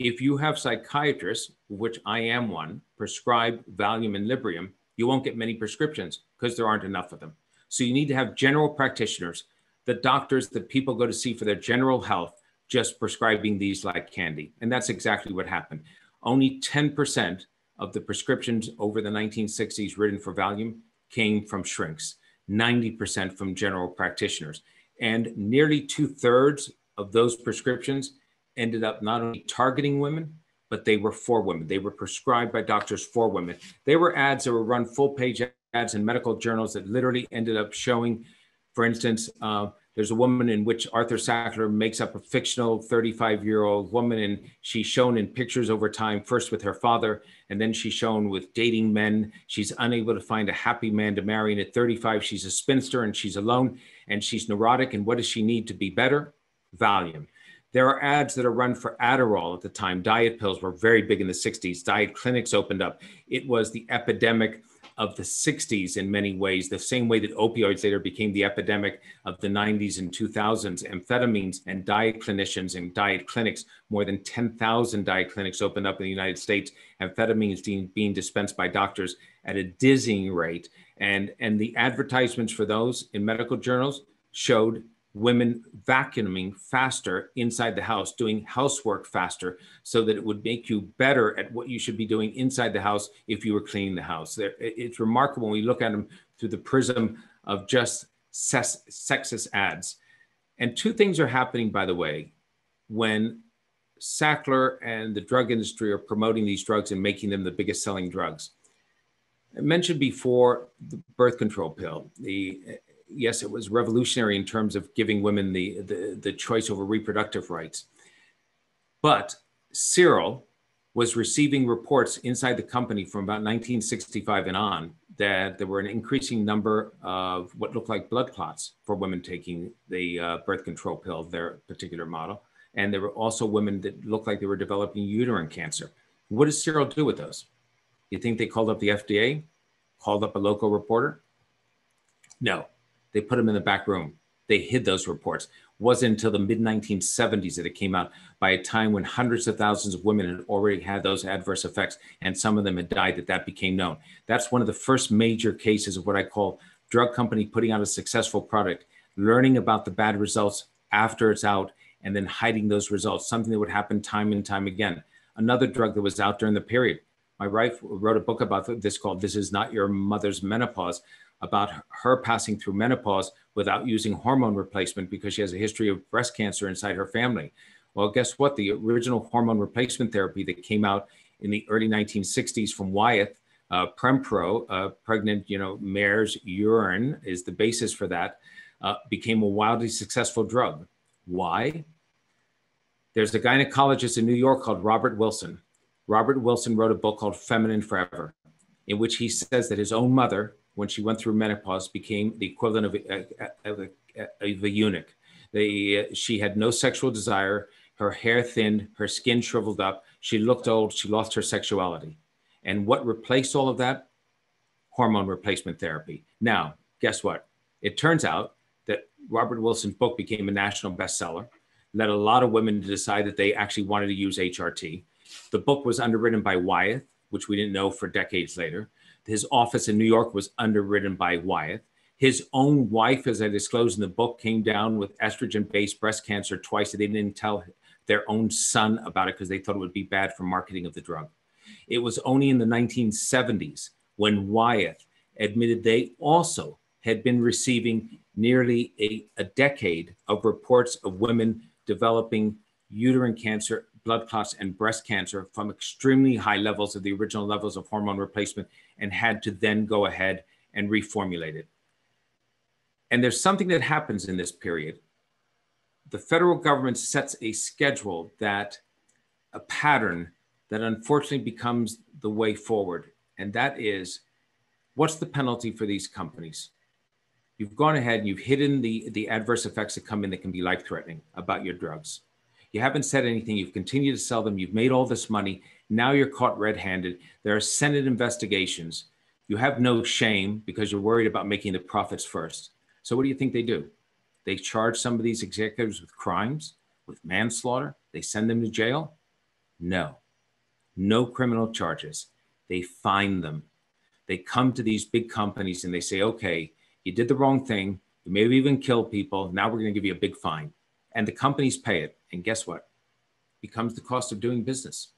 if you have psychiatrists, which I am one, prescribe Valium and Librium, you won't get many prescriptions because there aren't enough of them. So you need to have general practitioners, the doctors that people go to see for their general health, just prescribing these like candy. And that's exactly what happened. Only ten percent of the prescriptions over the nineteen sixties written for Valium came from shrinks, ninety percent from general practitioners. And nearly two thirds of those prescriptions ended up not only targeting women, but they were for women. They were prescribed by doctors for women. They were ads that were run full page ads in medical journals that literally ended up showing, for instance, uh, there's a woman in which Arthur Sackler makes up a fictional thirty-five year old woman, and she's shown in pictures over time, first with her father, and then she's shown with dating men. She's unable to find a happy man to marry. And at thirty-five, she's a spinster and she's alone and she's neurotic. And what does she need to be better? Valium. There are ads that are run for Adderall at the time. Diet pills were very big in the sixties. Diet clinics opened up. It was the epidemic of the sixties in many ways, the same way that opioids later became the epidemic of the nineties and two thousands, amphetamines and diet clinicians and diet clinics. More than ten thousand diet clinics opened up in the United States, amphetamines being dispensed by doctors at a dizzying rate. And, and the advertisements for those in medical journals showed women vacuuming faster inside the house, doing housework faster, so that it would make you better at what you should be doing inside the house if you were cleaning the house. It's remarkable when we look at them through the prism of just sexist ads. And two things are happening, by the way, when Sackler and the drug industry are promoting these drugs and making them the biggest selling drugs. I mentioned before the birth control pill, the yes, it was revolutionary in terms of giving women the, the, the choice over reproductive rights. But Cyril was receiving reports inside the company from about nineteen sixty-five and on that there were an increasing number of what looked like blood clots for women taking the uh, birth control pill, their particular model. And there were also women that looked like they were developing uterine cancer. What does Cyril do with those? You think they called up the F D A, called up a local reporter? No. They put them in the back room. They hid those reports. It wasn't until the mid nineteen seventies that it came out, by a time when hundreds of thousands of women had already had those adverse effects, and some of them had died, that that became known. That's one of the first major cases of what I call drug company putting out a successful product, learning about the bad results after it's out, and then hiding those results, something that would happen time and time again. Another drug that was out during the period, my wife wrote a book about this called This Is Not Your Mother's Menopause, about her passing through menopause without using hormone replacement because she has a history of breast cancer inside her family. Well, guess what? The original hormone replacement therapy that came out in the early nineteen sixties from Wyeth, uh, Prempro, uh, pregnant you know, mare's urine is the basis for that, uh, became a wildly successful drug. Why? There's a gynecologist in New York called Robert Wilson. Robert Wilson wrote a book called Feminine Forever, in which he says that his own mother, when she went through menopause, became the equivalent of a, of a, of a eunuch. They, uh, she had no sexual desire, her hair thinned, her skin shriveled up, she looked old, she lost her sexuality. And what replaced all of that? Hormone replacement therapy. Now, guess what? It turns out that Robert Wilson's book became a national bestseller, led a lot of women to decide that they actually wanted to use H R T. The book was underwritten by Wyeth, which we didn't know for decades later. His office in New York was underwritten by Wyeth. His own wife, as I disclosed in the book, came down with estrogen-based breast cancer twice. They didn't tell their own son about it because they thought it would be bad for marketing of the drug. It was only in the nineteen seventies when Wyeth admitted they also had been receiving nearly a, a decade of reports of women developing uterine cancer, blood clots, and breast cancer from extremely high levels of the original levels of hormone replacement, and had to then go ahead and reformulate it. And there's something that happens in this period. The federal government sets a schedule, that a pattern that unfortunately becomes the way forward. And that is, what's the penalty for these companies? You've gone ahead and you've hidden the, the adverse effects that come in that can be life-threatening about your drugs. You haven't said anything, you've continued to sell them, you've made all this money, now you're caught red-handed, there are Senate investigations, you have no shame because you're worried about making the profits first. So what do you think they do? They charge some of these executives with crimes, with manslaughter, they send them to jail? No, no criminal charges. They fine them. They come to these big companies and they say, okay, you did the wrong thing, you maybe even killed people, now we're gonna give you a big fine. And the companies pay it. And guess what? Becomes the cost of doing business.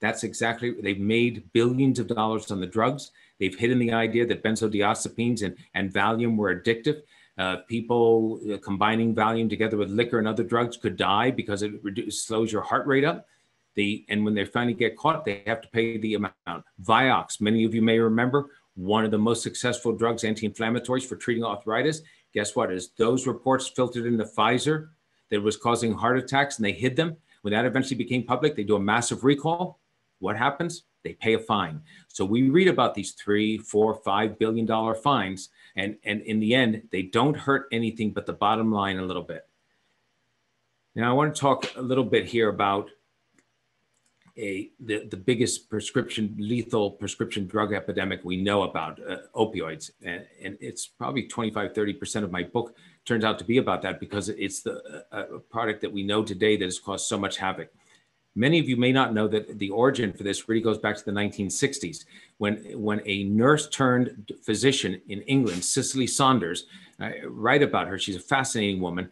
That's exactly, they've made billions of dollars on the drugs. They've hidden the idea that benzodiazepines and, and Valium were addictive. Uh, people uh, combining Valium together with liquor and other drugs could die because it reduce, slows your heart rate up. The, and when they finally get caught, they have to pay the amount. Vioxx, many of you may remember, one of the most successful drugs, anti-inflammatories for treating arthritis. Guess what? As those reports filtered into Pfizer, that was causing heart attacks, and they hid them. When that eventually became public, they do a massive recall. What happens? They pay a fine. So we read about these three, four, five billion dollar fines. And, and in the end, they don't hurt anything but the bottom line a little bit. Now I want to talk a little bit here about a, the, the biggest prescription, lethal prescription drug epidemic we know about, uh, opioids. And, and it's probably twenty-five, thirty percent of my book turns out to be about that, because it's the uh, a product that we know today that has caused so much havoc. Many of you may not know that the origin for this really goes back to the nineteen sixties, when, when a nurse turned physician in England, Cicely Saunders, I write about her, she's a fascinating woman,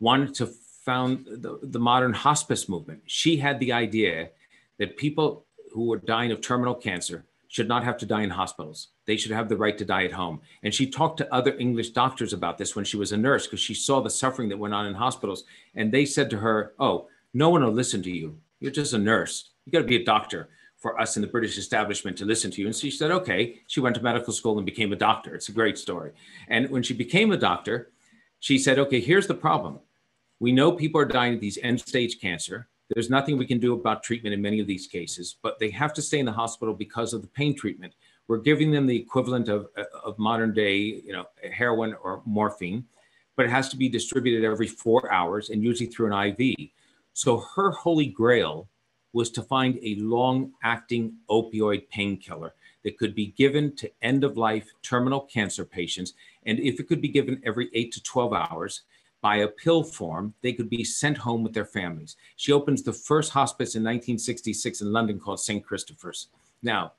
wanted to found the, the modern hospice movement. She had the idea that people who were dying of terminal cancer should not have to die in hospitals. They should have the right to die at home. And she talked to other English doctors about this when she was a nurse, because she saw the suffering that went on in hospitals. And they said to her, oh, no one will listen to you. You're just a nurse. You gotta be a doctor for us in the British establishment to listen to you. And she said, okay. She went to medical school and became a doctor. It's a great story. And when she became a doctor, she said, okay, here's the problem. We know people are dying of these end stage cancer. There's nothing we can do about treatment in many of these cases, but they have to stay in the hospital because of the pain treatment. We're giving them the equivalent of, of modern day, you know, heroin or morphine, but it has to be distributed every four hours and usually through an I V. So her holy grail was to find a long-acting opioid painkiller that could be given to end-of-life terminal cancer patients. And if it could be given every eight to twelve hours, by a pill form, they could be sent home with their families. She opens the first hospice in nineteen sixty-six in London called Saint Christopher's. Now,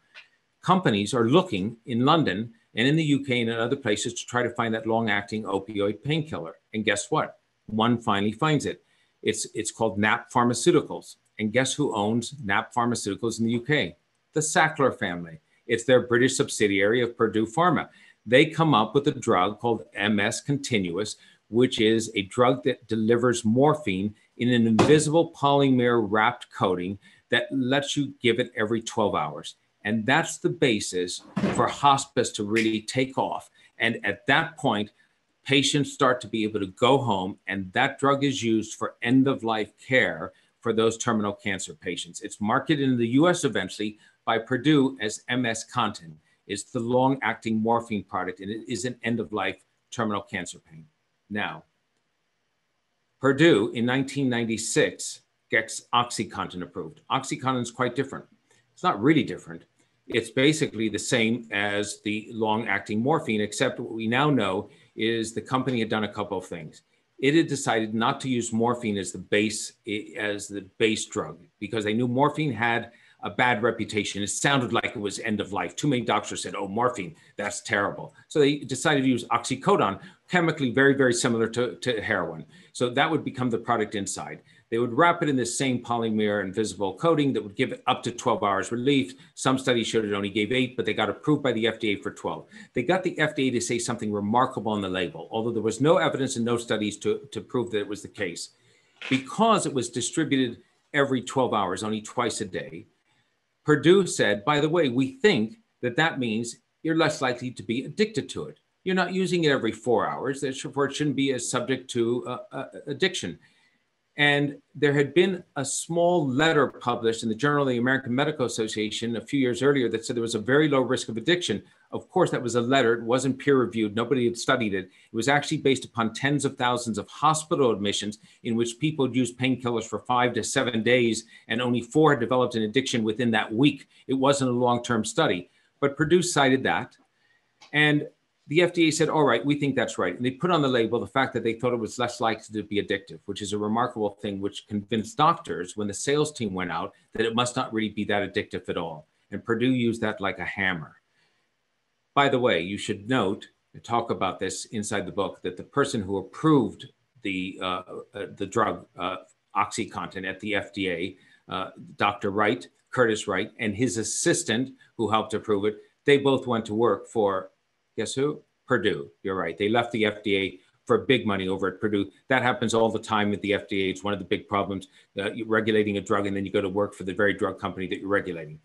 companies are looking in London and in the U K and in other places to try to find that long-acting opioid painkiller. And guess what? One finally finds it. It's, it's called Knapp Pharmaceuticals. And guess who owns Knapp Pharmaceuticals in the U K? The Sackler family. It's their British subsidiary of Purdue Pharma. They come up with a drug called M S Continuous, which is a drug that delivers morphine in an invisible polymer wrapped coating that lets you give it every twelve hours. And that's the basis for hospice to really take off. And at that point, patients start to be able to go home, and that drug is used for end-of-life care for those terminal cancer patients. It's marketed in the U S eventually by Purdue as M S Contin. It's the long-acting morphine product, and it is an end-of-life terminal cancer pain. Now, Purdue in nineteen ninety-six gets OxyContin approved. OxyContin is quite different. It's not really different. It's basically the same as the long-acting morphine, except what we now know is the company had done a couple of things. It had decided not to use morphine as the base, as the base drug, because they knew morphine had a bad reputation. It sounded like it was end of life. Too many doctors said, oh, morphine, that's terrible. So they decided to use oxycodone, chemically very, very similar to, to heroin. So that would become the product inside. They would wrap it in this same polymer invisible coating that would give it up to twelve hours relief. Some studies showed it only gave eight, but they got approved by the F D A for twelve. They got the F D A to say something remarkable on the label, although there was no evidence and no studies to, to prove that it was the case. Because it was distributed every twelve hours, only twice a day, Purdue said, by the way, we think that that means you're less likely to be addicted to it. You're not using it every four hours. Therefore, it shouldn't be as subject to uh, uh, addiction. And there had been a small letter published in the Journal of the American Medical Association a few years earlier that said there was a very low risk of addiction. Of course, that was a letter. It wasn't peer-reviewed. Nobody had studied it. It was actually based upon tens of thousands of hospital admissions in which people had used painkillers for five to seven days, and only four had developed an addiction within that week. It wasn't a long-term study. But Purdue cited that. And the F D A said, all right, we think that's right. And they put on the label the fact that they thought it was less likely to be addictive, which is a remarkable thing, which convinced doctors when the sales team went out that it must not really be that addictive at all. And Purdue used that like a hammer. By the way, you should note, I talk about this inside the book, that the person who approved the, uh, uh, the drug uh, OxyContin at the F D A, uh, Doctor Wright, Curtis Wright, and his assistant who helped approve it, they both went to work for, guess who? Purdue. You're right. They left the F D A for big money over at Purdue. That happens all the time at the F D A. It's one of the big problems. Uh, you're regulating a drug, and then you go to work for the very drug company that you're regulating.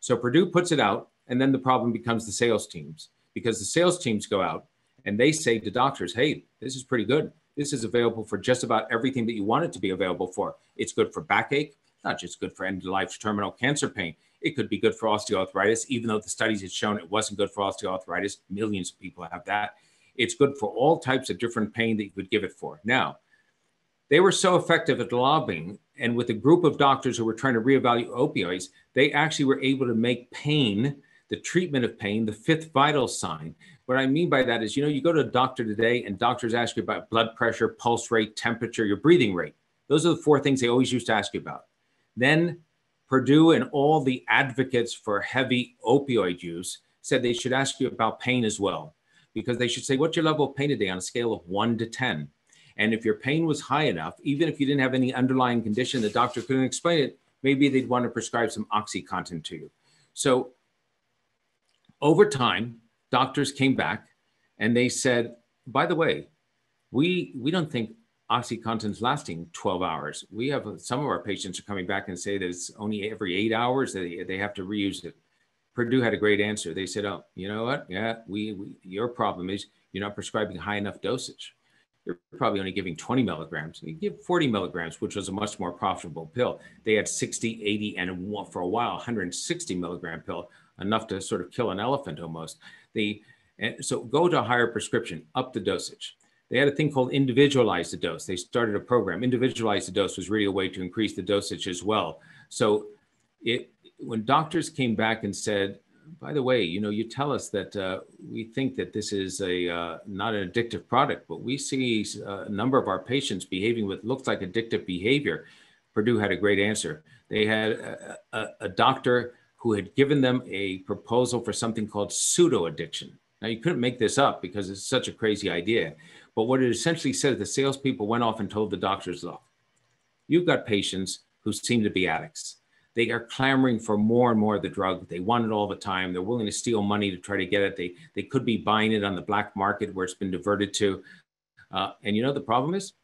So Purdue puts it out, and then the problem becomes the sales teams, because the sales teams go out and they say to doctors, hey, this is pretty good. This is available for just about everything that you want it to be available for. It's good for backache, not just good for end-of-life terminal cancer pain. It could be good for osteoarthritis, even though the studies had shown it wasn't good for osteoarthritis. Millions of people have that. It's good for all types of different pain that you could give it for. Now, they were so effective at lobbying, and with a group of doctors who were trying to reevaluate opioids, they actually were able to make pain, the treatment of pain, the fifth vital sign. What I mean by that is, you know, you go to a doctor today and doctors ask you about blood pressure, pulse rate, temperature, your breathing rate. Those are the four things they always used to ask you about. Then Purdue and all the advocates for heavy opioid use said they should ask you about pain as well, because they should say, what's your level of pain today on a scale of one to ten? And if your pain was high enough, even if you didn't have any underlying condition, the doctor couldn't explain it, maybe they'd want to prescribe some OxyContin to you. So over time, doctors came back and they said, by the way, we, we don't think OxyContin's lasting twelve hours. We have some of our patients are coming back and say that it's only every eight hours they they have to reuse it. Purdue had a great answer. They said, "Oh, you know what? Yeah, we, we your problem is you're not prescribing high enough dosage. You're probably only giving twenty milligrams. You give forty milligrams, which was a much more profitable pill. They had sixty, eighty, and for a while, one hundred sixty milligram pill, enough to sort of kill an elephant almost. The and so go to a higher prescription, up the dosage." They had a thing called individualize the dose. They started a program. Individualize the dose was really a way to increase the dosage as well. So it, when doctors came back and said, by the way, you know, you tell us that uh, we think that this is a uh, not an addictive product, but we see a number of our patients behaving with looks like addictive behavior. Purdue had a great answer. They had a, a, a doctor who had given them a proposal for something called pseudo-addiction. Now, you couldn't make this up because it's such a crazy idea. But what it essentially said, the salespeople went off and told the doctors, look, you've got patients who seem to be addicts. They are clamoring for more and more of the drug. They want it all the time. They're willing to steal money to try to get it. They, they could be buying it on the black market where it's been diverted to. Uh, and you know, the problem is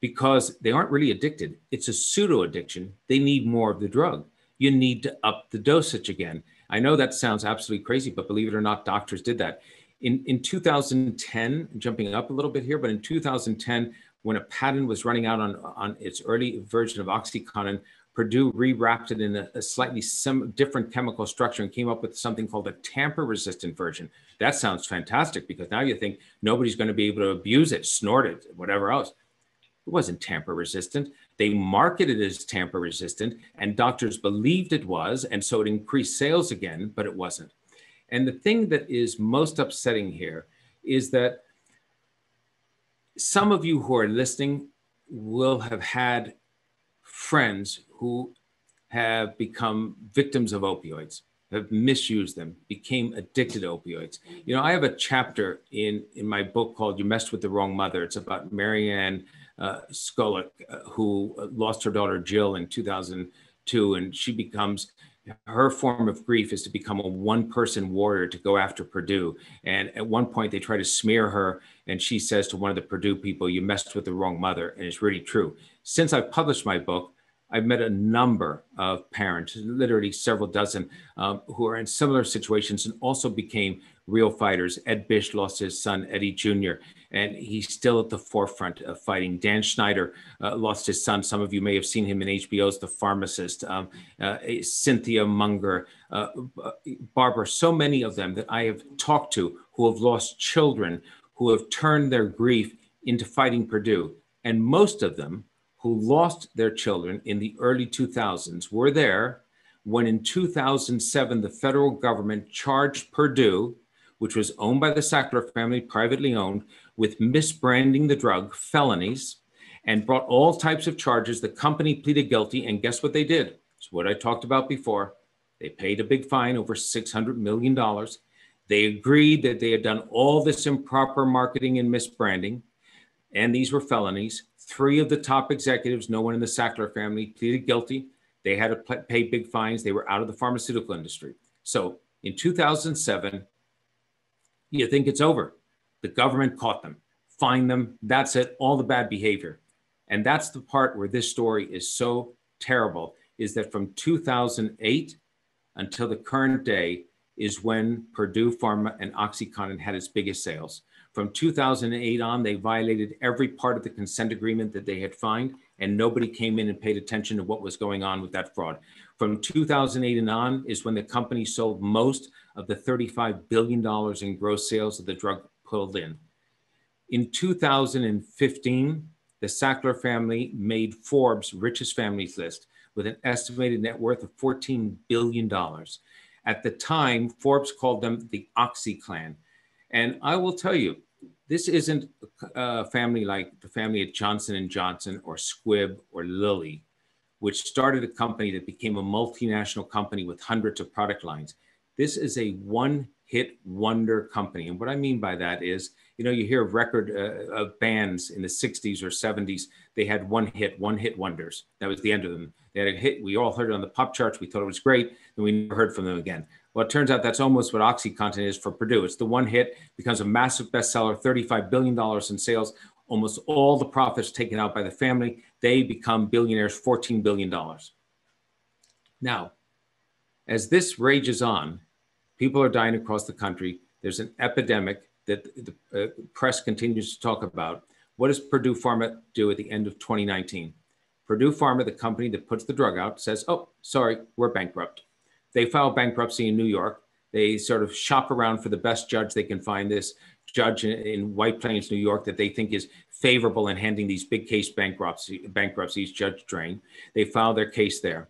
because they aren't really addicted. It's a pseudo addiction. They need more of the drug. You need to up the dosage again. I know that sounds absolutely crazy, but believe it or not, doctors did that. In, in two thousand ten, jumping up a little bit here, but in two thousand ten, when a patent was running out on, on its early version of OxyContin, Purdue rewrapped it in a, a slightly sim- different chemical structure and came up with something called a tamper-resistant version. That sounds fantastic because now you think nobody's going to be able to abuse it, snort it, whatever else. It wasn't tamper-resistant. They marketed it as tamper-resistant, and doctors believed it was, and so it increased sales again, but it wasn't. And the thing that is most upsetting here is that some of you who are listening will have had friends who have become victims of opioids, have misused them, became addicted to opioids. You know, I have a chapter in, in my book called You Messed With the Wrong Mother. It's about Marianne uh, Skolnick, uh, who lost her daughter Jill in two thousand two, and she becomes, her form of grief is to become a one-person warrior to go after Purdue. And at one point they try to smear her, and she says to one of the Purdue people, you messed with the wrong mother, and it's really true. Since I've published my book, I've met a number of parents, literally several dozen, um, who are in similar situations and also became real fighters. Ed Bish lost his son, Eddie Junior, and he's still at the forefront of fighting. Dan Schneider uh, lost his son. Some of you may have seen him in H B O's The Pharmacist. Um, uh, Cynthia Munger, uh, Barbara, so many of them that I have talked to who have lost children, who have turned their grief into fighting Purdue. And most of them who lost their children in the early two thousands were there when in two thousand seven, the federal government charged Purdue, which was owned by the Sackler family, privately owned, with misbranding the drug, felonies, and brought all types of charges. The company pleaded guilty, and guess what they did? It's what I talked about before. They paid a big fine, over six hundred million dollars. They agreed that they had done all this improper marketing and misbranding, and these were felonies. Three of the top executives, no one in the Sackler family, pleaded guilty. They had to pay big fines. They were out of the pharmaceutical industry. So in two thousand seven, you think it's over. The government caught them, fined them. That's it, all the bad behavior. And that's the part where this story is so terrible, is that from two thousand eight until the current day is when Purdue Pharma and OxyContin had its biggest sales. From two thousand eight on, they violated every part of the consent agreement that they had signed, and nobody came in and paid attention to what was going on with that fraud. From two thousand eight and on is when the company sold most of the thirty-five billion dollars in gross sales that the drug pulled in. In two thousand fifteen, the Sackler family made Forbes' richest families list with an estimated net worth of fourteen billion dollars. At the time, Forbes called them the Oxy Clan. And I will tell you, this isn't a family like the family at Johnson and Johnson or Squibb or Lilly, which started a company that became a multinational company with hundreds of product lines. This is a one-hit wonder company. And what I mean by that is, you know, you hear record uh, of bands in the sixties or seventies. They had one hit, one hit wonders. That was the end of them. They had a hit. We all heard it on the pop charts. We thought it was great. Then we never heard from them again. Well, it turns out that's almost what OxyContin is for Purdue. It's the one hit, becomes a massive bestseller, thirty-five billion dollars in sales, almost all the profits taken out by the family. They become billionaires, fourteen billion dollars. Now, as this rages on, people are dying across the country. There's an epidemic that the uh, press continues to talk about. What does Purdue Pharma do at the end of twenty nineteen? Purdue Pharma, the company that puts the drug out, says, oh, sorry, we're bankrupt. They file bankruptcy in New York. They sort of shop around for the best judge they can find, this judge in, in White Plains, New York, that they think is favorable in handing these big case bankruptcy, bankruptcies, Judge Drain. They file their case there.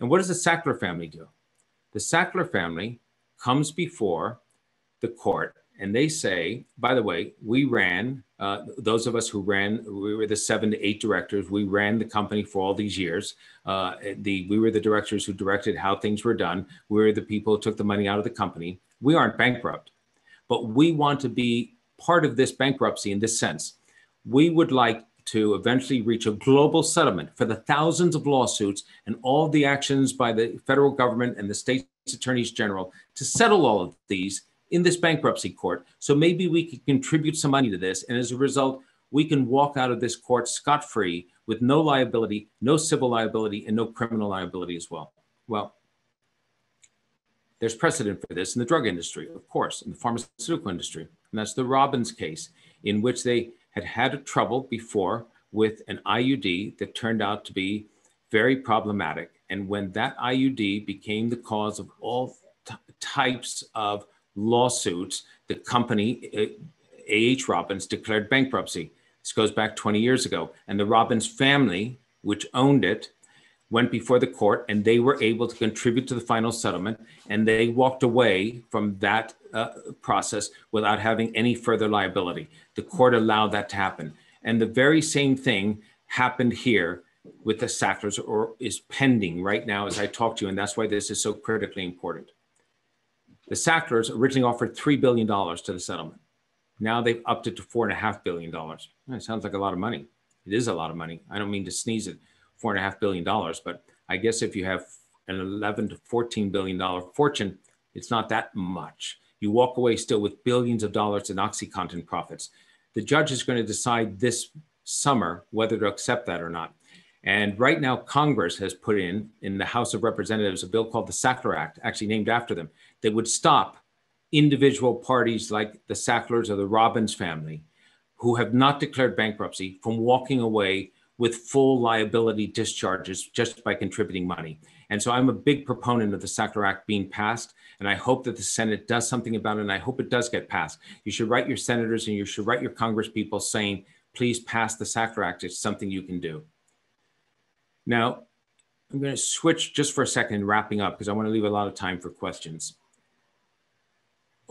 And what does the Sackler family do? The Sackler family comes before the court and they say, by the way, we ran Uh, those of us who ran, we were the seven to eight directors. We ran the company for all these years. Uh, the, we were the directors who directed how things were done. We were the people who took the money out of the company. We aren't bankrupt, but we want to be part of this bankruptcy in this sense. We would like to eventually reach a global settlement for the thousands of lawsuits and all the actions by the federal government and the state's attorneys general to settle all of these in this bankruptcy court. So maybe we could contribute some money to this. And as a result, we can walk out of this court scot-free with no liability, no civil liability, and no criminal liability as well. Well, there's precedent for this in the drug industry, of course, in the pharmaceutical industry. And that's the Robbins case, in which they had had trouble before with an I U D that turned out to be very problematic. And when that I U D became the cause of all types of lawsuits, the company, A H Robbins, declared bankruptcy. This goes back twenty years ago. And the Robbins family, which owned it, went before the court, and they were able to contribute to the final settlement. And they walked away from that uh, process without having any further liability. The court allowed that to happen. And the very same thing happened here with the Sacklers, or is pending right now as I talk to you. And that's why this is so critically important. The Sacklers originally offered three billion dollars to the settlement. Now they've upped it to four point five billion dollars. That sounds like a lot of money. It is a lot of money. I don't mean to sneeze at four point five billion dollars, but I guess if you have an eleven to fourteen billion dollars fortune, it's not that much. You walk away still with billions of dollars in OxyContin profits. The judge is going to decide this summer whether to accept that or not. And right now, Congress has put in, in the House of Representatives, a bill called the Sackler Act, actually named after them, that would stop individual parties like the Sacklers or the Robbins family, who have not declared bankruptcy, from walking away with full liability discharges just by contributing money. And so I'm a big proponent of the Sackler Act being passed, and I hope that the Senate does something about it, and I hope it does get passed. You should write your senators and you should write your congresspeople saying, please pass the Sackler Act, it's something you can do. Now, I'm going to switch just for a second, wrapping up, because I want to leave a lot of time for questions.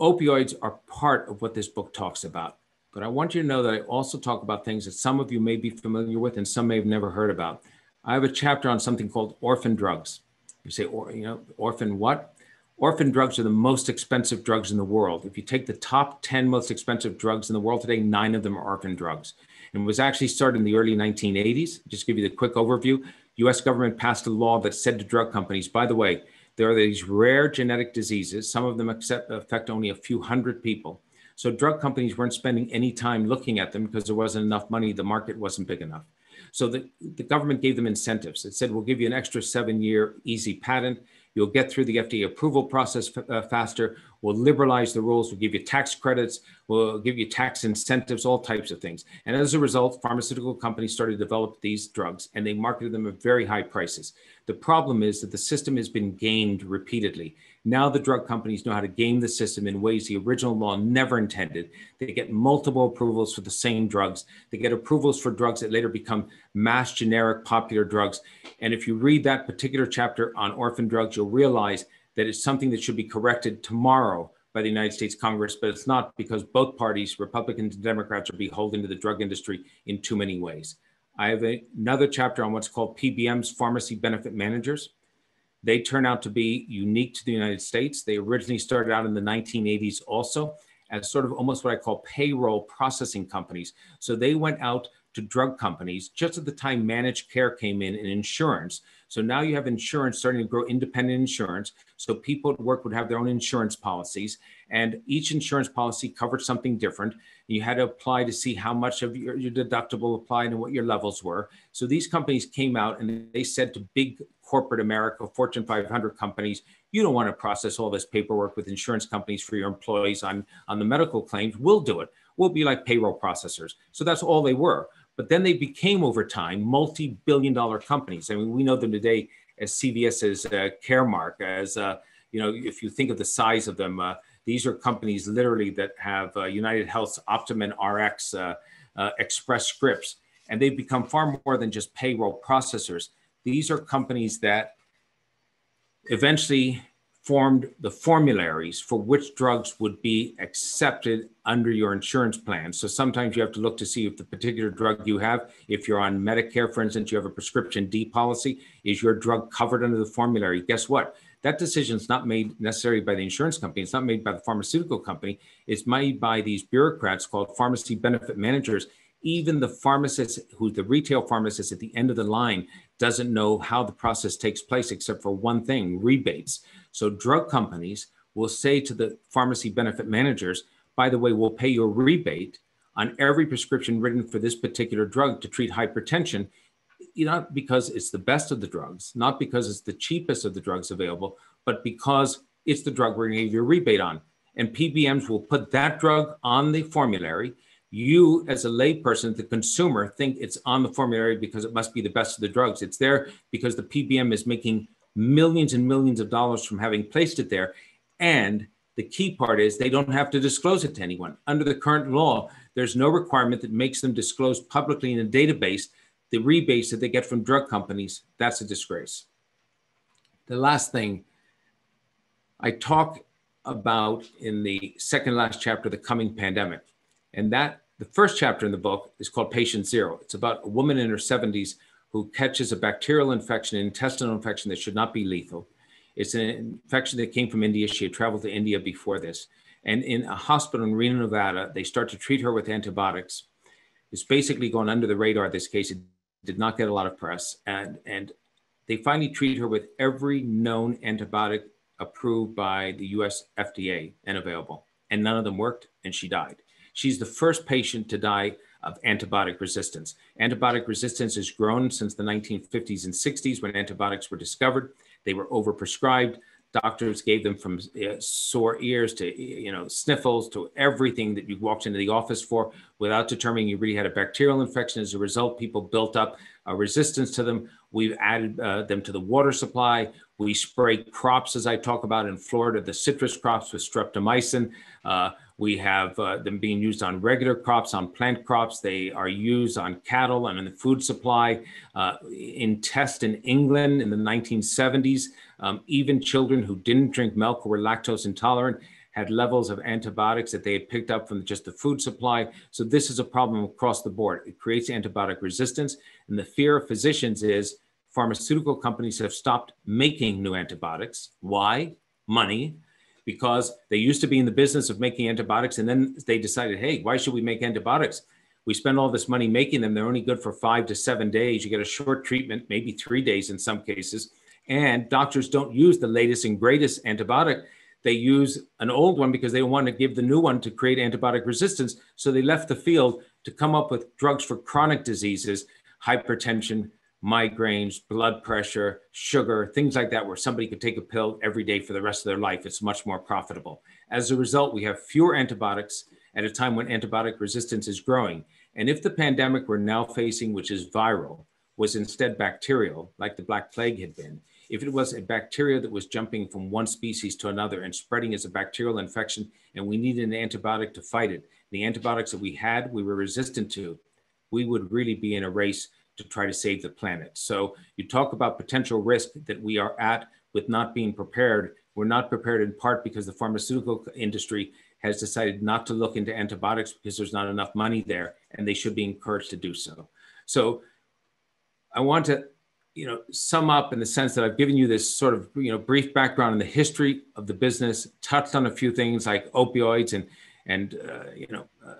Opioids are part of what this book talks about, but I want you to know that I also talk about things that some of you may be familiar with and some may have never heard about. I have a chapter on something called orphan drugs. You say, or, you know, orphan what? Orphan drugs are the most expensive drugs in the world. If you take the top ten most expensive drugs in the world today, nine of them are orphan drugs. And it was actually started in the early nineteen eighties. Just to give you the quick overview, U S government passed a law that said to drug companies, by the way, there are these rare genetic diseases. Some of them affect only a few hundred people. So drug companies weren't spending any time looking at them because there wasn't enough money. The market wasn't big enough. So the, the government gave them incentives. It said, we'll give you an extra seven-year easy patent. You'll get through the F D A approval process uh, faster. We'll liberalize the rules. We'll give you tax credits. We'll give you tax incentives, all types of things. And as a result, pharmaceutical companies started to develop these drugs, and they marketed them at very high prices. The problem is that the system has been gamed repeatedly. Now the drug companies know how to game the system in ways the original law never intended. They get multiple approvals for the same drugs. They get approvals for drugs that later become mass generic popular drugs. And if you read that particular chapter on orphan drugs, you'll realize that it's something that should be corrected tomorrow by the United States Congress, but it's not, because both parties, Republicans and Democrats, are beholden to the drug industry in too many ways. I have a, another chapter on what's called P B Ms, pharmacy benefit managers. They turn out to be unique to the United States. They originally started out in the nineteen eighties also as sort of almost what I call payroll processing companies. So they went out to drug companies just at the time managed care came in and insurance. So now you have insurance starting to grow independent insurance. So people at work would have their own insurance policies, and each insurance policy covered something different. You had to apply to see how much of your, your deductible applied and what your levels were. So these companies came out and they said to big corporate America, Fortune five hundred companies, you don't want to process all this paperwork with insurance companies for your employees on, on the medical claims. We'll do it. We'll be like payroll processors. So that's all they were. But then they became, over time, multi-billion dollar companies. I mean, we know them today as C V S, as uh, Caremark, as, uh, you know, if you think of the size of them, uh, these are companies literally that have uh, United Health's Optum and R X, uh, uh, Express Scripts, and they've become far more than just payroll processors. These are companies that eventually formed the formularies for which drugs would be accepted under your insurance plan. So sometimes you have to look to see if the particular drug you have, if you're on Medicare, for instance, you have a prescription D policy, is your drug covered under the formulary? Guess what? That decision is not made necessarily by the insurance company. It's not made by the pharmaceutical company. It's made by these bureaucrats called pharmacy benefit managers. Even the pharmacist, who's the retail pharmacist at the end of the line, doesn't know how the process takes place except for one thing, rebates. So drug companies will say to the pharmacy benefit managers, by the way, we'll pay you a rebate on every prescription written for this particular drug to treat hypertension, not because it's the best of the drugs, not because it's the cheapest of the drugs available, but because it's the drug we're going to give you a rebate on. And P B Ms will put that drug on the formulary. You, as a layperson, the consumer, think it's on the formulary because it must be the best of the drugs. It's there because the P B M is making millions and millions of dollars from having placed it there. And the key part is they don't have to disclose it to anyone. Under the current law, there's no requirement that makes them disclose publicly in a database the rebates that they get from drug companies. That's a disgrace. The last thing I talk about in the second last chapter, the coming pandemic. And that, the first chapter in the book is called Patient Zero. It's about a woman in her seventies who catches a bacterial infection, an intestinal infection that should not be lethal. It's an infection that came from India. She had traveled to India before this. And in a hospital in Reno, Nevada, they start to treat her with antibiotics. It's basically gone under the radar, this case. It did not get a lot of press. And, and they finally treat her with every known antibiotic approved by the U S F D A and available. And none of them worked, and she died. She's the first patient to die of antibiotic resistance. Antibiotic resistance has grown since the nineteen fifties and sixties when antibiotics were discovered. They were overprescribed. Doctors gave them from uh, sore ears to you know, sniffles to everything that you walked into the office for without determining you really had a bacterial infection. As a result, people built up a resistance to them. We've added uh, them to the water supply. We spray crops, as I talk about in Florida, the citrus crops with streptomycin. Uh, we have uh, them being used on regular crops, on plant crops. They are used on cattle and in the food supply. Uh, in tests in England in the nineteen seventies, um, even children who didn't drink milk or were lactose intolerant had levels of antibiotics that they had picked up from just the food supply. So this is a problem across the board. It creates antibiotic resistance. And the fear of physicians is pharmaceutical companies have stopped making new antibiotics. Why? Money. Because they used to be in the business of making antibiotics, and then they decided, hey, why should we make antibiotics? We spend all this money making them. They're only good for five to seven days. You get a short treatment, maybe three days in some cases. And doctors don't use the latest and greatest antibiotic. They use an old one because they want to give the new one to create antibiotic resistance. So they left the field to come up with drugs for chronic diseases, hypertension, migraines, blood pressure, sugar, things like that, where somebody could take a pill every day for the rest of their life. It's much more profitable. As a result, we have fewer antibiotics at a time when antibiotic resistance is growing. And if the pandemic we're now facing, which is viral, was instead bacterial, like the Black Plague had been, if it was a bacteria that was jumping from one species to another and spreading as a bacterial infection, and we needed an antibiotic to fight it, the antibiotics that we had, we were resistant to, we would really be in a race to try to save the planet. So you talk about potential risk that we are at with not being prepared. We're not prepared in part because the pharmaceutical industry has decided not to look into antibiotics because there's not enough money there, and they should be encouraged to do so. So I want to you know, sum up in the sense that I've given you this sort of you know, brief background in the history of the business, touched on a few things like opioids and, and uh, you know, uh,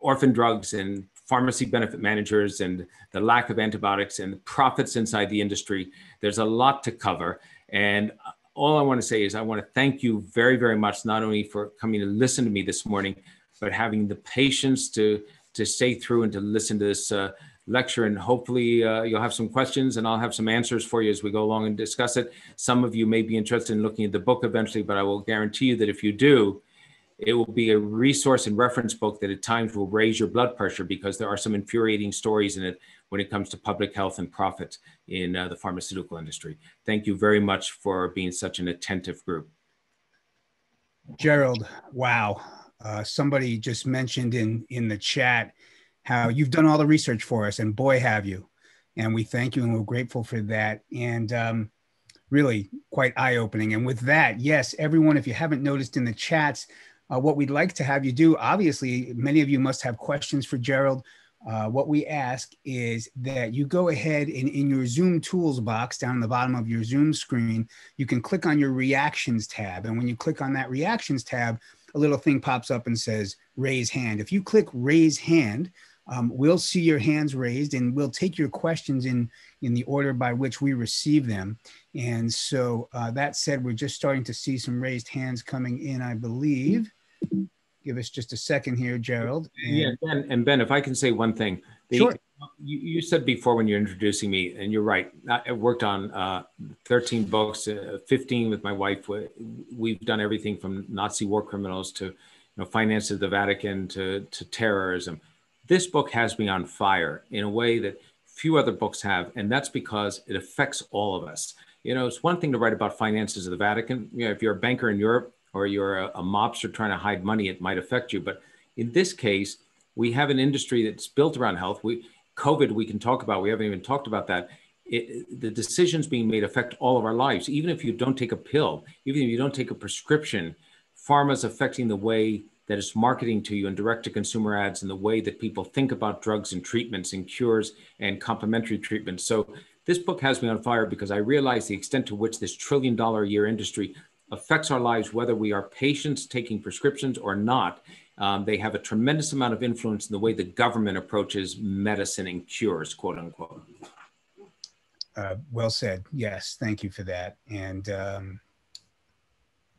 orphan drugs and pharmacy benefit managers and the lack of antibiotics and the profits inside the industry. There's a lot to cover. And all I want to say is I want to thank you very, very much, not only for coming to listen to me this morning, but having the patience to, to stay through and to listen to this uh, lecture. And hopefully uh, you'll have some questions and I'll have some answers for you as we go along and discuss it. Some of you may be interested in looking at the book eventually, but I will guarantee you that if you do, it will be a resource and reference book that at times will raise your blood pressure because there are some infuriating stories in it when it comes to public health and profit in uh, the pharmaceutical industry. Thank you very much for being such an attentive group. Gerald, wow. Uh, somebody just mentioned in, in the chat how you've done all the research for us, and boy, have you. And we thank you and we're grateful for that. And um, really quite eye-opening. And with that, yes, everyone, if you haven't noticed in the chats, uh, what we'd like to have you do, obviously, many of you must have questions for Gerald. Uh, what we ask is that you go ahead and in your Zoom tools box down in the bottom of your Zoom screen, you can click on your reactions tab. And when you click on that reactions tab, a little thing pops up and says, raise hand. If you click raise hand, um, we'll see your hands raised and we'll take your questions in, in the order by which we receive them. And so uh, that said, we're just starting to see some raised hands coming in, I believe. Give us just a second here, Gerald. And yeah, Ben, and Ben, if I can say one thing. The, sure. You, you said before when you're introducing me, and you're right, I worked on uh, thirteen books, uh, fifteen with my wife. We've done everything from Nazi war criminals to you know, finance of the Vatican to, to terrorism. This book has me on fire in a way that few other books have, and that's because it affects all of us. You know, it's one thing to write about finances of the Vatican. You know, if you're a banker in Europe, or you're a, a mobster trying to hide money, it might affect you. But in this case, we have an industry that's built around health. We, COVID, we can talk about. We haven't even talked about that. It, the decisions being made affect all of our lives. Even if you don't take a pill, even if you don't take a prescription, pharma's affecting the way that it's marketing to you and direct-to-consumer ads and the way that people think about drugs and treatments and cures and complementary treatments. So this book has me on fire because I realize the extent to which this trillion dollar a year industry affects our lives, whether we are patients taking prescriptions or not. Um, they have a tremendous amount of influence in the way the government approaches medicine and cures, quote unquote. Uh, well said. Yes, thank you for that. And um,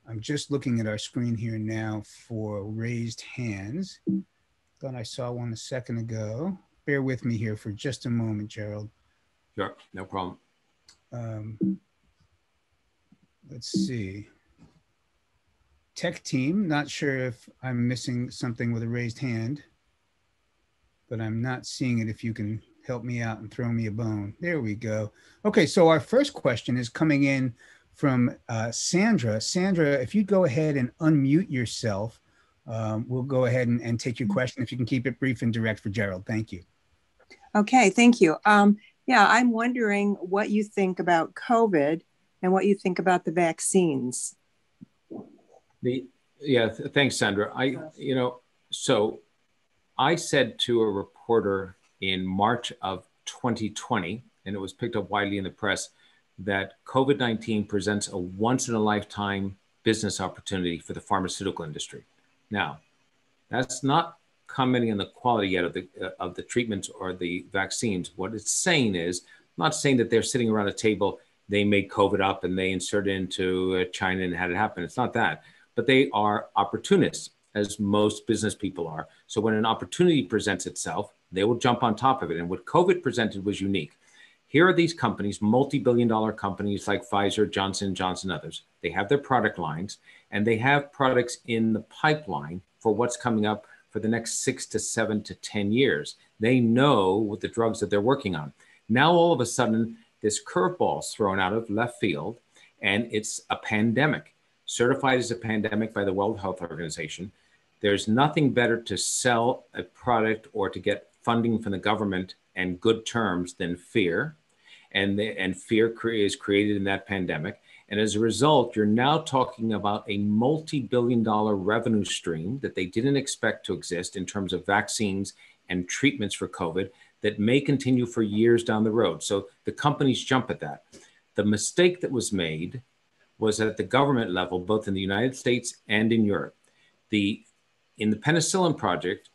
I'm just looking at our screen here now for raised hands. Thought I saw one a second ago. Bear with me here for just a moment, Gerald. Sure, no problem. Um, let's see. Tech team, not sure if I'm missing something with a raised hand, but I'm not seeing it. If you can help me out and throw me a bone. There we go. Okay, so our first question is coming in from uh, Sandra. Sandra, if you go ahead and unmute yourself, um, we'll go ahead and, and take your question. If you can keep it brief and direct for Gerald, thank you. Okay, thank you. Um, yeah, I'm wondering what you think about COVID and what you think about the vaccines. The, yeah, th thanks, Sandra. I, you know, so I said to a reporter in March of twenty twenty, and it was picked up widely in the press, that COVID nineteen presents a once-in-a-lifetime business opportunity for the pharmaceutical industry. Now, that's not commenting on the quality yet of the, uh, of the treatments or the vaccines. What it's saying is, I'm not saying that they're sitting around a table, they made COVID up and they inserted it into China and had it happen. It's not that. But they are opportunists, as most business people are. So when an opportunity presents itself, they will jump on top of it. And what COVID presented was unique. Here are these companies, multi-billion dollar companies like Pfizer, Johnson and Johnson, others. They have their product lines, and they have products in the pipeline for what's coming up for the next six to seven to ten years. They know what the drugs that they're working on. Now, all of a sudden, this curveball's thrown out of left field, and it's a pandemic. Certified as a pandemic by the World Health Organization. There's nothing better to sell a product or to get funding from the government and good terms than fear. And, the, and fear cre- is created in that pandemic. And as a result, you're now talking about a multi-billion dollar revenue stream that they didn't expect to exist in terms of vaccines and treatments for COVID that may continue for years down the road. So the companies jump at that. The mistake that was made was at the government level, both in the United States and in Europe. The, in the penicillin project,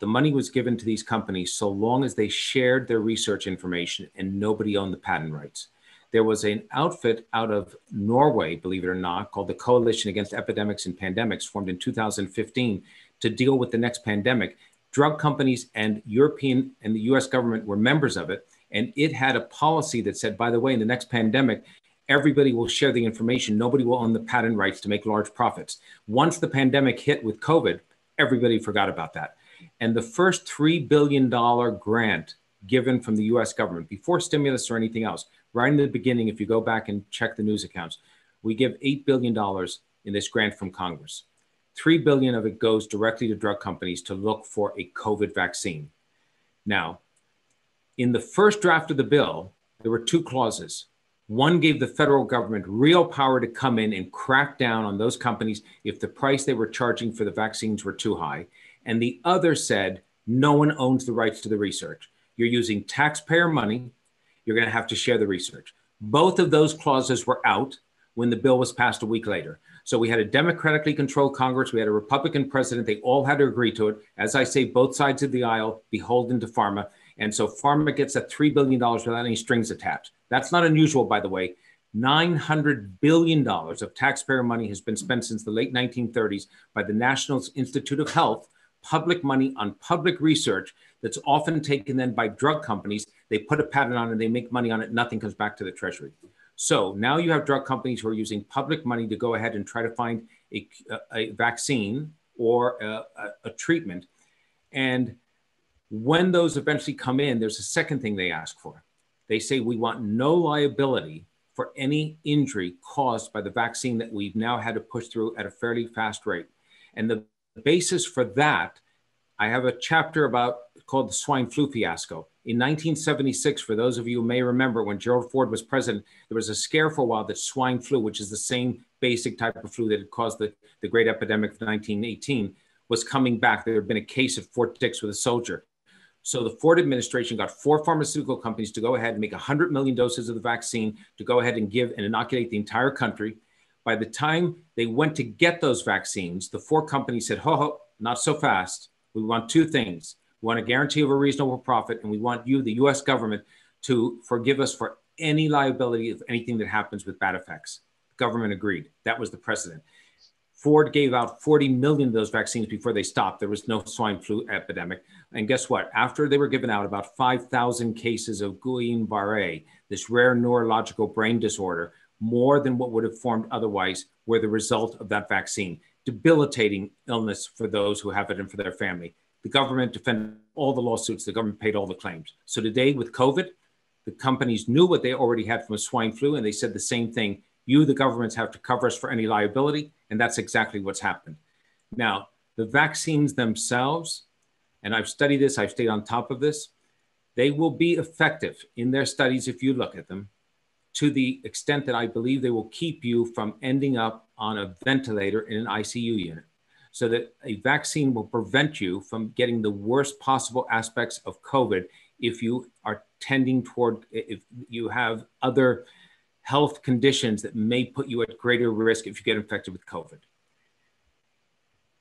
the money was given to these companies so long as they shared their research information and nobody owned the patent rights. There was an outfit out of Norway, believe it or not, called the Coalition Against Epidemics and Pandemics, formed in two thousand fifteen to deal with the next pandemic. Drug companies and European and the U S government were members of it. And it had a policy that said, by the way, in the next pandemic, everybody will share the information. Nobody will own the patent rights to make large profits. Once the pandemic hit with COVID, everybody forgot about that. And the first three billion dollar grant given from the U S government, before stimulus or anything else, right in the beginning, if you go back and check the news accounts, we give eight billion dollars in this grant from Congress. three billion dollars of it goes directly to drug companies to look for a COVID vaccine. Now, in the first draft of the bill, there were two clauses. One gave the federal government real power to come in and crack down on those companies if the price they were charging for the vaccines were too high. And the other said, no one owns the rights to the research. You're using taxpayer money. You're going to have to share the research. Both of those clauses were out when the bill was passed a week later. So we had a democratically controlled Congress. We had a Republican president. They all had to agree to it. As I say, both sides of the aisle beholden to pharma. And so pharma gets that three billion dollars without any strings attached. That's not unusual, by the way. nine hundred billion dollars of taxpayer money has been spent since the late nineteen thirties by the National Institute of Health, public money on public research that's often taken then by drug companies. They put a patent on it, they make money on it, nothing comes back to the Treasury. So now you have drug companies who are using public money to go ahead and try to find a, a vaccine or a, a treatment. And when those eventually come in, there's a second thing they ask for. They say, we want no liability for any injury caused by the vaccine that we've now had to push through at a fairly fast rate. And the basis for that, I have a chapter about called the swine flu fiasco. In nineteen seventy-six, for those of you who may remember, when Gerald Ford was president, there was a scare for a while that swine flu, which is the same basic type of flu that had caused the, the great epidemic of nineteen eighteen, was coming back. There had been a case at Fort Dix with a soldier. So the Ford administration got four pharmaceutical companies to go ahead and make one hundred million doses of the vaccine to go ahead and give and inoculate the entire country. By the time they went to get those vaccines, the four companies said, ho, ho, not so fast. We want two things. We want a guarantee of a reasonable profit, and we want you, the U S government, to forgive us for any liability of anything that happens with bad effects. The government agreed. That was the precedent. Ford gave out forty million of those vaccines before they stopped. There was no swine flu epidemic. And guess what? After they were given out, about five thousand cases of Guillain-Barré, this rare neurological brain disorder, more than what would have formed otherwise, were the result of that vaccine. Debilitating illness for those who have it and for their family. The government defended all the lawsuits. The government paid all the claims. So today with COVID, the companies knew what they already had from a swine flu, and they said the same thing. You, the governments, have to cover us for any liability. And that's exactly what's happened. Now, the vaccines themselves, and I've studied this, I've stayed on top of this, they will be effective in their studies if you look at them, to the extent that I believe they will keep you from ending up on a ventilator in an I C U unit. So that a vaccine will prevent you from getting the worst possible aspects of COVID if you are tending toward, if you have other health conditions that may put you at greater risk if you get infected with COVID.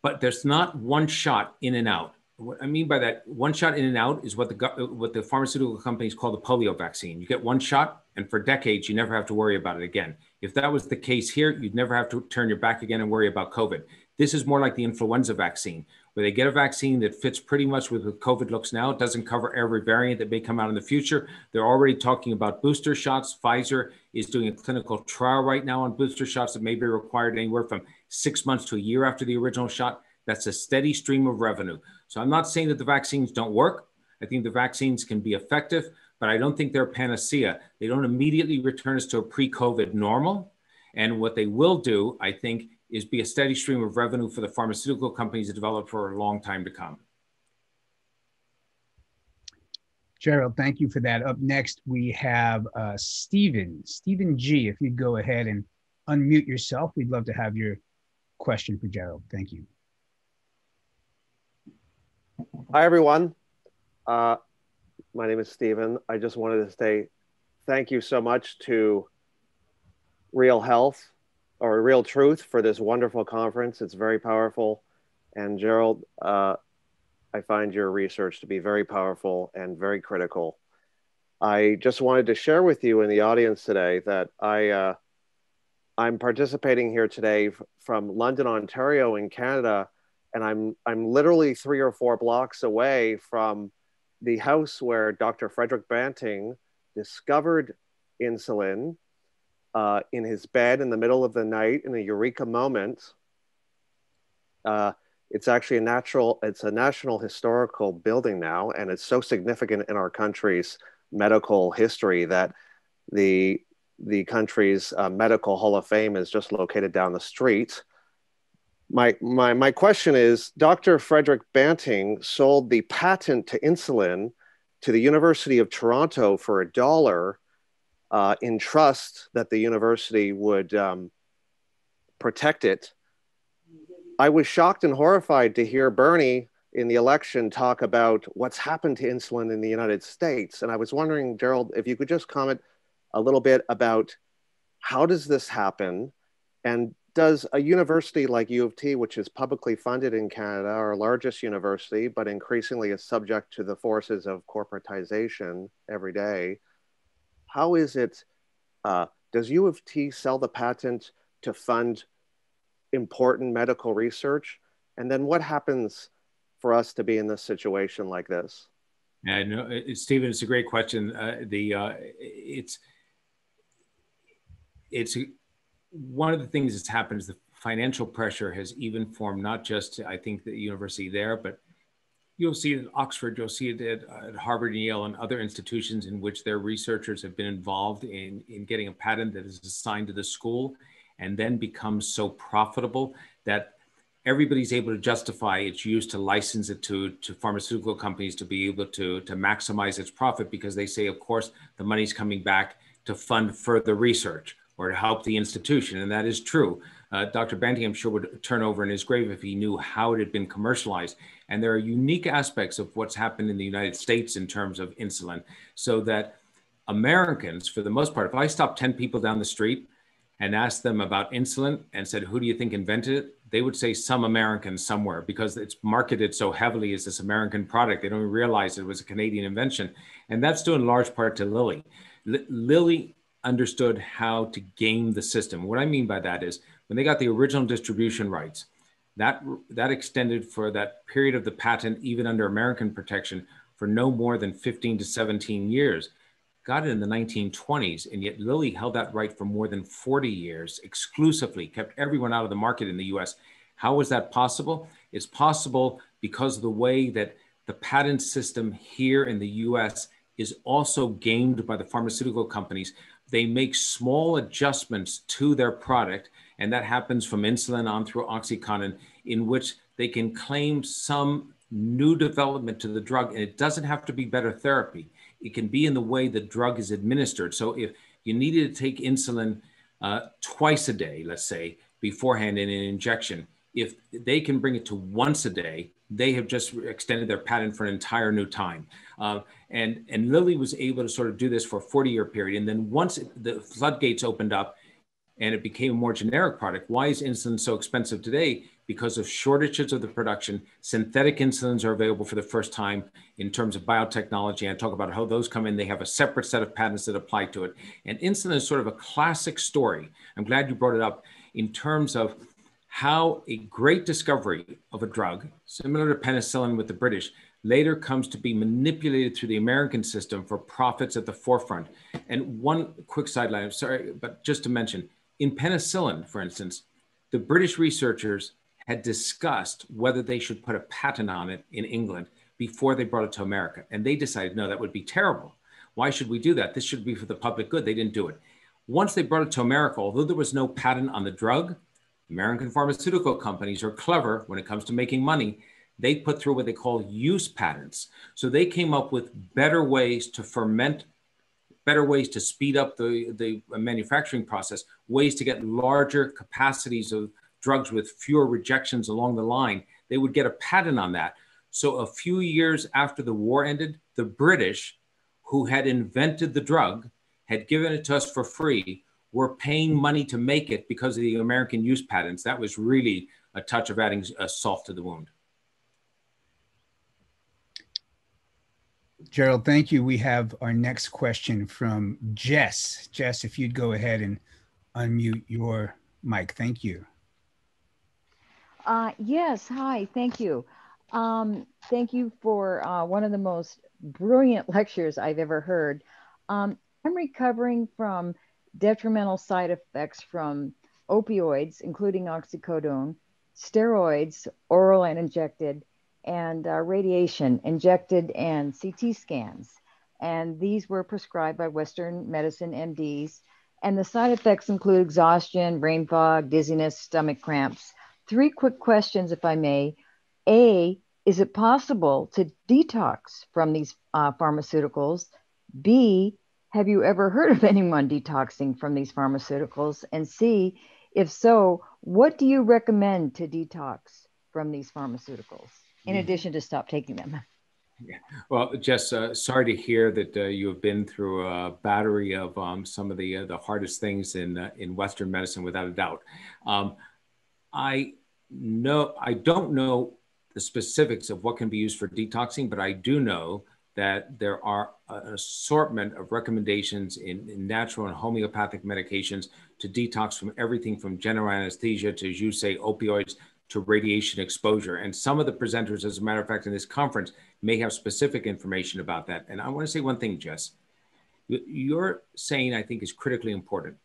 But there's not one shot in and out. What I mean by that, one shot in and out is what the, what the pharmaceutical companies call the polio vaccine. You get one shot, and for decades, you never have to worry about it again. If that was the case here, you'd never have to turn your back again and worry about COVID. This is more like the influenza vaccine, where they get a vaccine that fits pretty much with what COVID looks now. It doesn't cover every variant that may come out in the future. They're already talking about booster shots. Pfizer is doing a clinical trial right now on booster shots that may be required anywhere from six months to a year after the original shot. That's a steady stream of revenue. So I'm not saying that the vaccines don't work. I think the vaccines can be effective, but I don't think they're a panacea. They don't immediately return us to a pre-COVID normal. And what they will do, I think, is be a steady stream of revenue for the pharmaceutical companies that develop for a long time to come. Gerald, thank you for that. Up next, we have uh, Stephen, Stephen G. If you'd go ahead and unmute yourself, we'd love to have your question for Gerald. Thank you. Hi, everyone. Uh, my name is Stephen. I just wanted to say thank you so much to Real Health or Real Truth for this wonderful conference. It's very powerful. And Gerald, uh, I find your research to be very powerful and very critical. I just wanted to share with you in the audience today that I, uh, I'm participating here today from London, Ontario in Canada. And I'm, I'm literally three or four blocks away from the house where Doctor Frederick Banting discovered insulin Uh, in his bed in the middle of the night in a eureka moment. Uh, it's actually a natural, it's a national historical building now, and it's so significant in our country's medical history that the, the country's uh, medical hall of fame is just located down the street. My, my, my question is, Doctor Frederick Banting sold the patent to insulin to the University of Toronto for a dollar uh, in trust that the university would um, protect it. I was shocked and horrified to hear Bernie in the election talk about what's happened to insulin in the United States. And I was wondering, Gerald, if you could just comment a little bit about how does this happen? And does a university like U of T, which is publicly funded in Canada, our largest university, but increasingly is subject to the forces of corporatization every day, how is it, uh, does U of T sell the patent to fund important medical research? And then what happens for us to be in this situation like this? Yeah, I know, Stephen, it's a great question. Uh, the, uh, it's, it's, one of the things that's happened is the financial pressure has even formed, not just, I think, the university there, but you'll see it at Oxford, you'll see it at, uh, at Harvard and Yale and other institutions in which their researchers have been involved in, in getting a patent that is assigned to the school and then becomes so profitable that everybody's able to justify its use to license it to, to pharmaceutical companies to be able to, to maximize its profit, because they say, of course, the money's coming back to fund further research or to help the institution, and that is true. Uh, Doctor Banting, I'm sure, would turn over in his grave if he knew how it had been commercialized. And there are unique aspects of what's happened in the United States in terms of insulin, so that Americans, for the most part, if I stopped ten people down the street and asked them about insulin and said, who do you think invented it? They would say some American somewhere, because it's marketed so heavily as this American product. They don't even realize it was a Canadian invention. And that's due in large part to Lilly. L- Lilly understood how to game the system. What I mean by that is when they got the original distribution rights, that, that extended for that period of the patent, even under American protection, for no more than fifteen to seventeen years. Got it in the nineteen twenties, and yet Lilly held that right for more than forty years exclusively, kept everyone out of the market in the U S. How was that possible? It's possible because of the way that the patent system here in the U S is also gamed by the pharmaceutical companies. They make small adjustments to their product, and that happens from insulin on through OxyContin, in which they can claim some new development to the drug, and it doesn't have to be better therapy. It can be in the way the drug is administered. So if you needed to take insulin uh, twice a day, let's say, beforehand in an injection, if they can bring it to once a day, they have just extended their patent for an entire new time. Uh, and, and Lilly was able to sort of do this for a forty year period. And then once it, the floodgates opened up and it became a more generic product, why is insulin so expensive today? Because of shortages of the production, synthetic insulins are available for the first time in terms of biotechnology. I talk about how those come in. They have a separate set of patents that apply to it. And insulin is sort of a classic story. I'm glad you brought it up in terms of how a great discovery of a drug, similar to penicillin with the British, later comes to be manipulated through the American system for profits at the forefront. And one quick sideline, I'm sorry, but just to mention, in penicillin, for instance, the British researchers had discussed whether they should put a patent on it in England before they brought it to America. And they decided, no, that would be terrible. Why should we do that? This should be for the public good. They didn't do it. Once they brought it to America, although there was no patent on the drug, American pharmaceutical companies are clever when it comes to making money. They put through what they call use patents. So they came up with better ways to ferment, better ways to speed up the, the manufacturing process, ways to get larger capacities of drugs with fewer rejections along the line. They would get a patent on that. So a few years after the war ended, the British, who had invented the drug, had given it to us for free, were paying money to make it because of the American use patents. That was really a touch of adding uh, salt to the wound. Gerald, thank you. We have our next question from Jess. Jess, if you'd go ahead and unmute your mic, thank you. Uh, yes, hi, thank you. Um, thank you for uh, one of the most brilliant lectures I've ever heard. Um, I'm recovering from detrimental side effects from opioids, including oxycodone, steroids, oral and injected, and uh, radiation, injected and C T scans. And these were prescribed by Western medicine M Ds. And the side effects include exhaustion, brain fog, dizziness, stomach cramps. Three quick questions, if I may. A, is it possible to detox from these uh, pharmaceuticals? B, have you ever heard of anyone detoxing from these pharmaceuticals? And see, if so, what do you recommend to detox from these pharmaceuticals, in mm. addition to stop taking them? Yeah. Well, Jess, uh, sorry to hear that uh, you have been through a battery of um, some of the uh, the hardest things in uh, in Western medicine, without a doubt. Um, I know I don't know the specifics of what can be used for detoxing, but I do know that there are an assortment of recommendations in, in natural and homeopathic medications to detox from everything from general anesthesia to, as you say, opioids, to radiation exposure. And some of the presenters, as a matter of fact, in this conference may have specific information about that. And I want to say one thing, Jess, you're saying, I think, is critically important.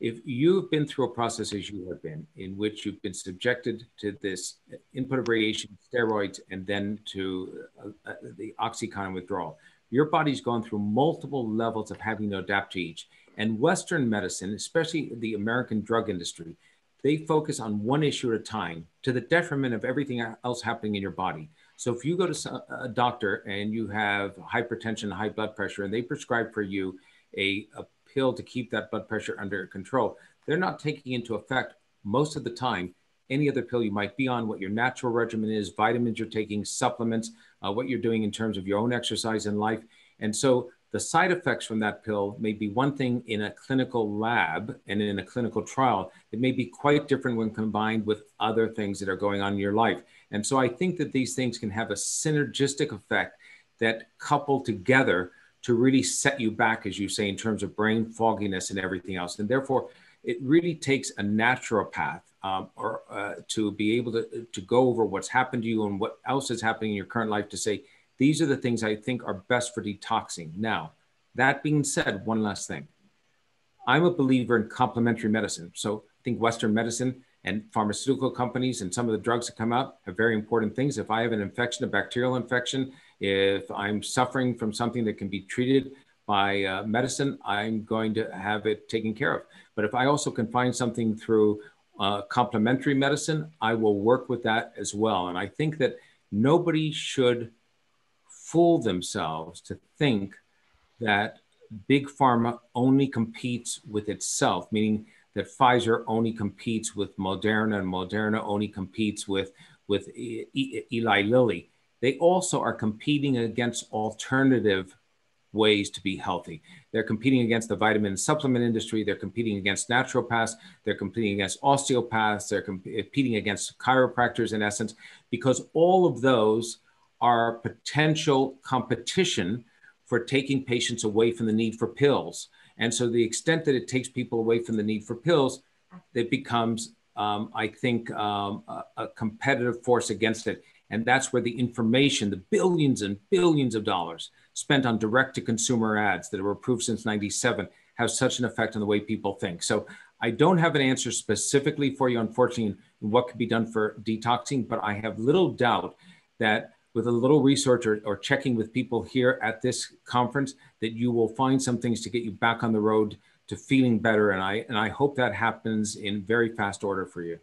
If you've been through a process as you have been, in which you've been subjected to this input of radiation, steroids, and then to uh, the OxyContin withdrawal, your body's gone through multiple levels of having to adapt to each. And Western medicine, especially the American drug industry, they focus on one issue at a time to the detriment of everything else happening in your body. So if you go to a doctor and you have hypertension, high blood pressure, and they prescribe for you a, a pill to keep that blood pressure under control, they're not taking into effect most of the time any other pill you might be on, what your natural regimen is, vitamins you're taking, supplements, uh, what you're doing in terms of your own exercise in life. And so the side effects from that pill may be one thing in a clinical lab and in a clinical trial. It may be quite different when combined with other things that are going on in your life. And so I think that these things can have a synergistic effect that couple together to really set you back, as you say, in terms of brain fogginess and everything else. And therefore, it really takes a naturopath um, or, uh, to be able to, to go over what's happened to you and what else is happening in your current life to say, these are the things I think are best for detoxing. Now, that being said, one last thing. I'm a believer in complementary medicine. So I think Western medicine and pharmaceutical companies and some of the drugs that come out have very important things. If I have an infection, a bacterial infection, if I'm suffering from something that can be treated by uh, medicine, I'm going to have it taken care of. But if I also can find something through uh, complementary medicine, I will work with that as well. And I think that nobody should fool themselves to think that big pharma only competes with itself, meaning that Pfizer only competes with Moderna and Moderna only competes with, with e e Eli Lilly. They also are competing against alternative ways to be healthy. They're competing against the vitamin supplement industry. They're competing against naturopaths. They're competing against osteopaths. They're competing against chiropractors, in essence, because all of those are potential competition for taking patients away from the need for pills. And so the extent that it takes people away from the need for pills, it becomes, um, I think, um, a, a competitive force against it. And that's where the information, the billions and billions of dollars spent on direct-to-consumer ads that were approved since ninety-seven have such an effect on the way people think. So I don't have an answer specifically for you, unfortunately, in what could be done for detoxing, but I have little doubt that with a little research or, or checking with people here at this conference, that you will find some things to get you back on the road to feeling better. And I, and I hope that happens in very fast order for you.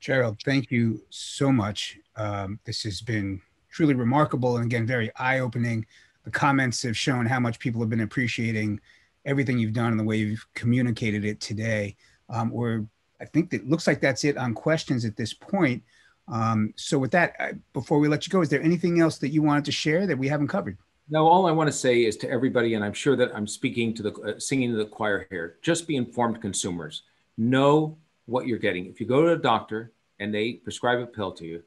Gerald, thank you so much. Um, this has been truly remarkable and, again, very eye-opening. The comments have shown how much people have been appreciating everything you've done and the way you've communicated it today. Um, or I think that looks like that's it on questions at this point. Um, so with that, I, before we let you go, is there anything else that you wanted to share that we haven't covered? No, all I want to say is to everybody, and I'm sure that I'm speaking to the, uh, singing to the choir here, just be informed consumers. Know what you're getting. If you go to a doctor and they prescribe a pill to you,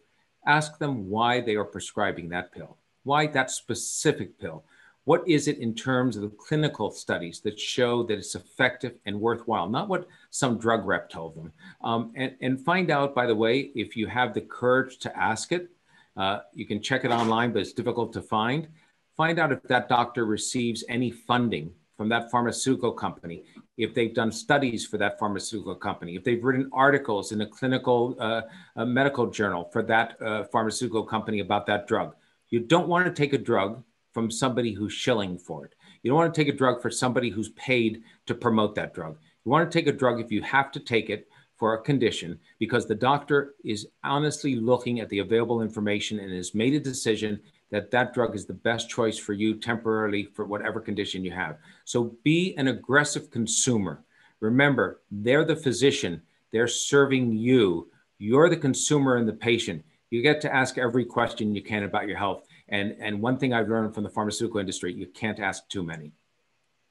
ask them why they are prescribing that pill. Why that specific pill? What is it in terms of the clinical studies that show that it's effective and worthwhile? Not what some drug rep told them. Um, and, and find out, by the way, if you have the courage to ask it. Uh, you can check it online, but it's difficult to find. Find out if that doctor receives any funding from that pharmaceutical company, if they've done studies for that pharmaceutical company, if they've written articles in a clinical uh, a medical journal for that uh, pharmaceutical company about that drug. You don't want to take a drug from somebody who's shilling for it. You don't want to take a drug for somebody who's paid to promote that drug. You want to take a drug if you have to take it for a condition, because the doctor is honestly looking at the available information and has made a decision that that drug is the best choice for you temporarily for whatever condition you have. So be an aggressive consumer. Remember, they're the physician, they're serving you. You're the consumer and the patient. You get to ask every question you can about your health. And, and one thing I've learned from the pharmaceutical industry, you can't ask too many.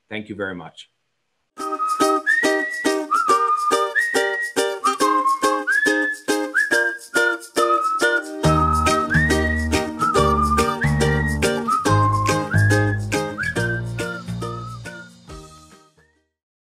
Thank you very much.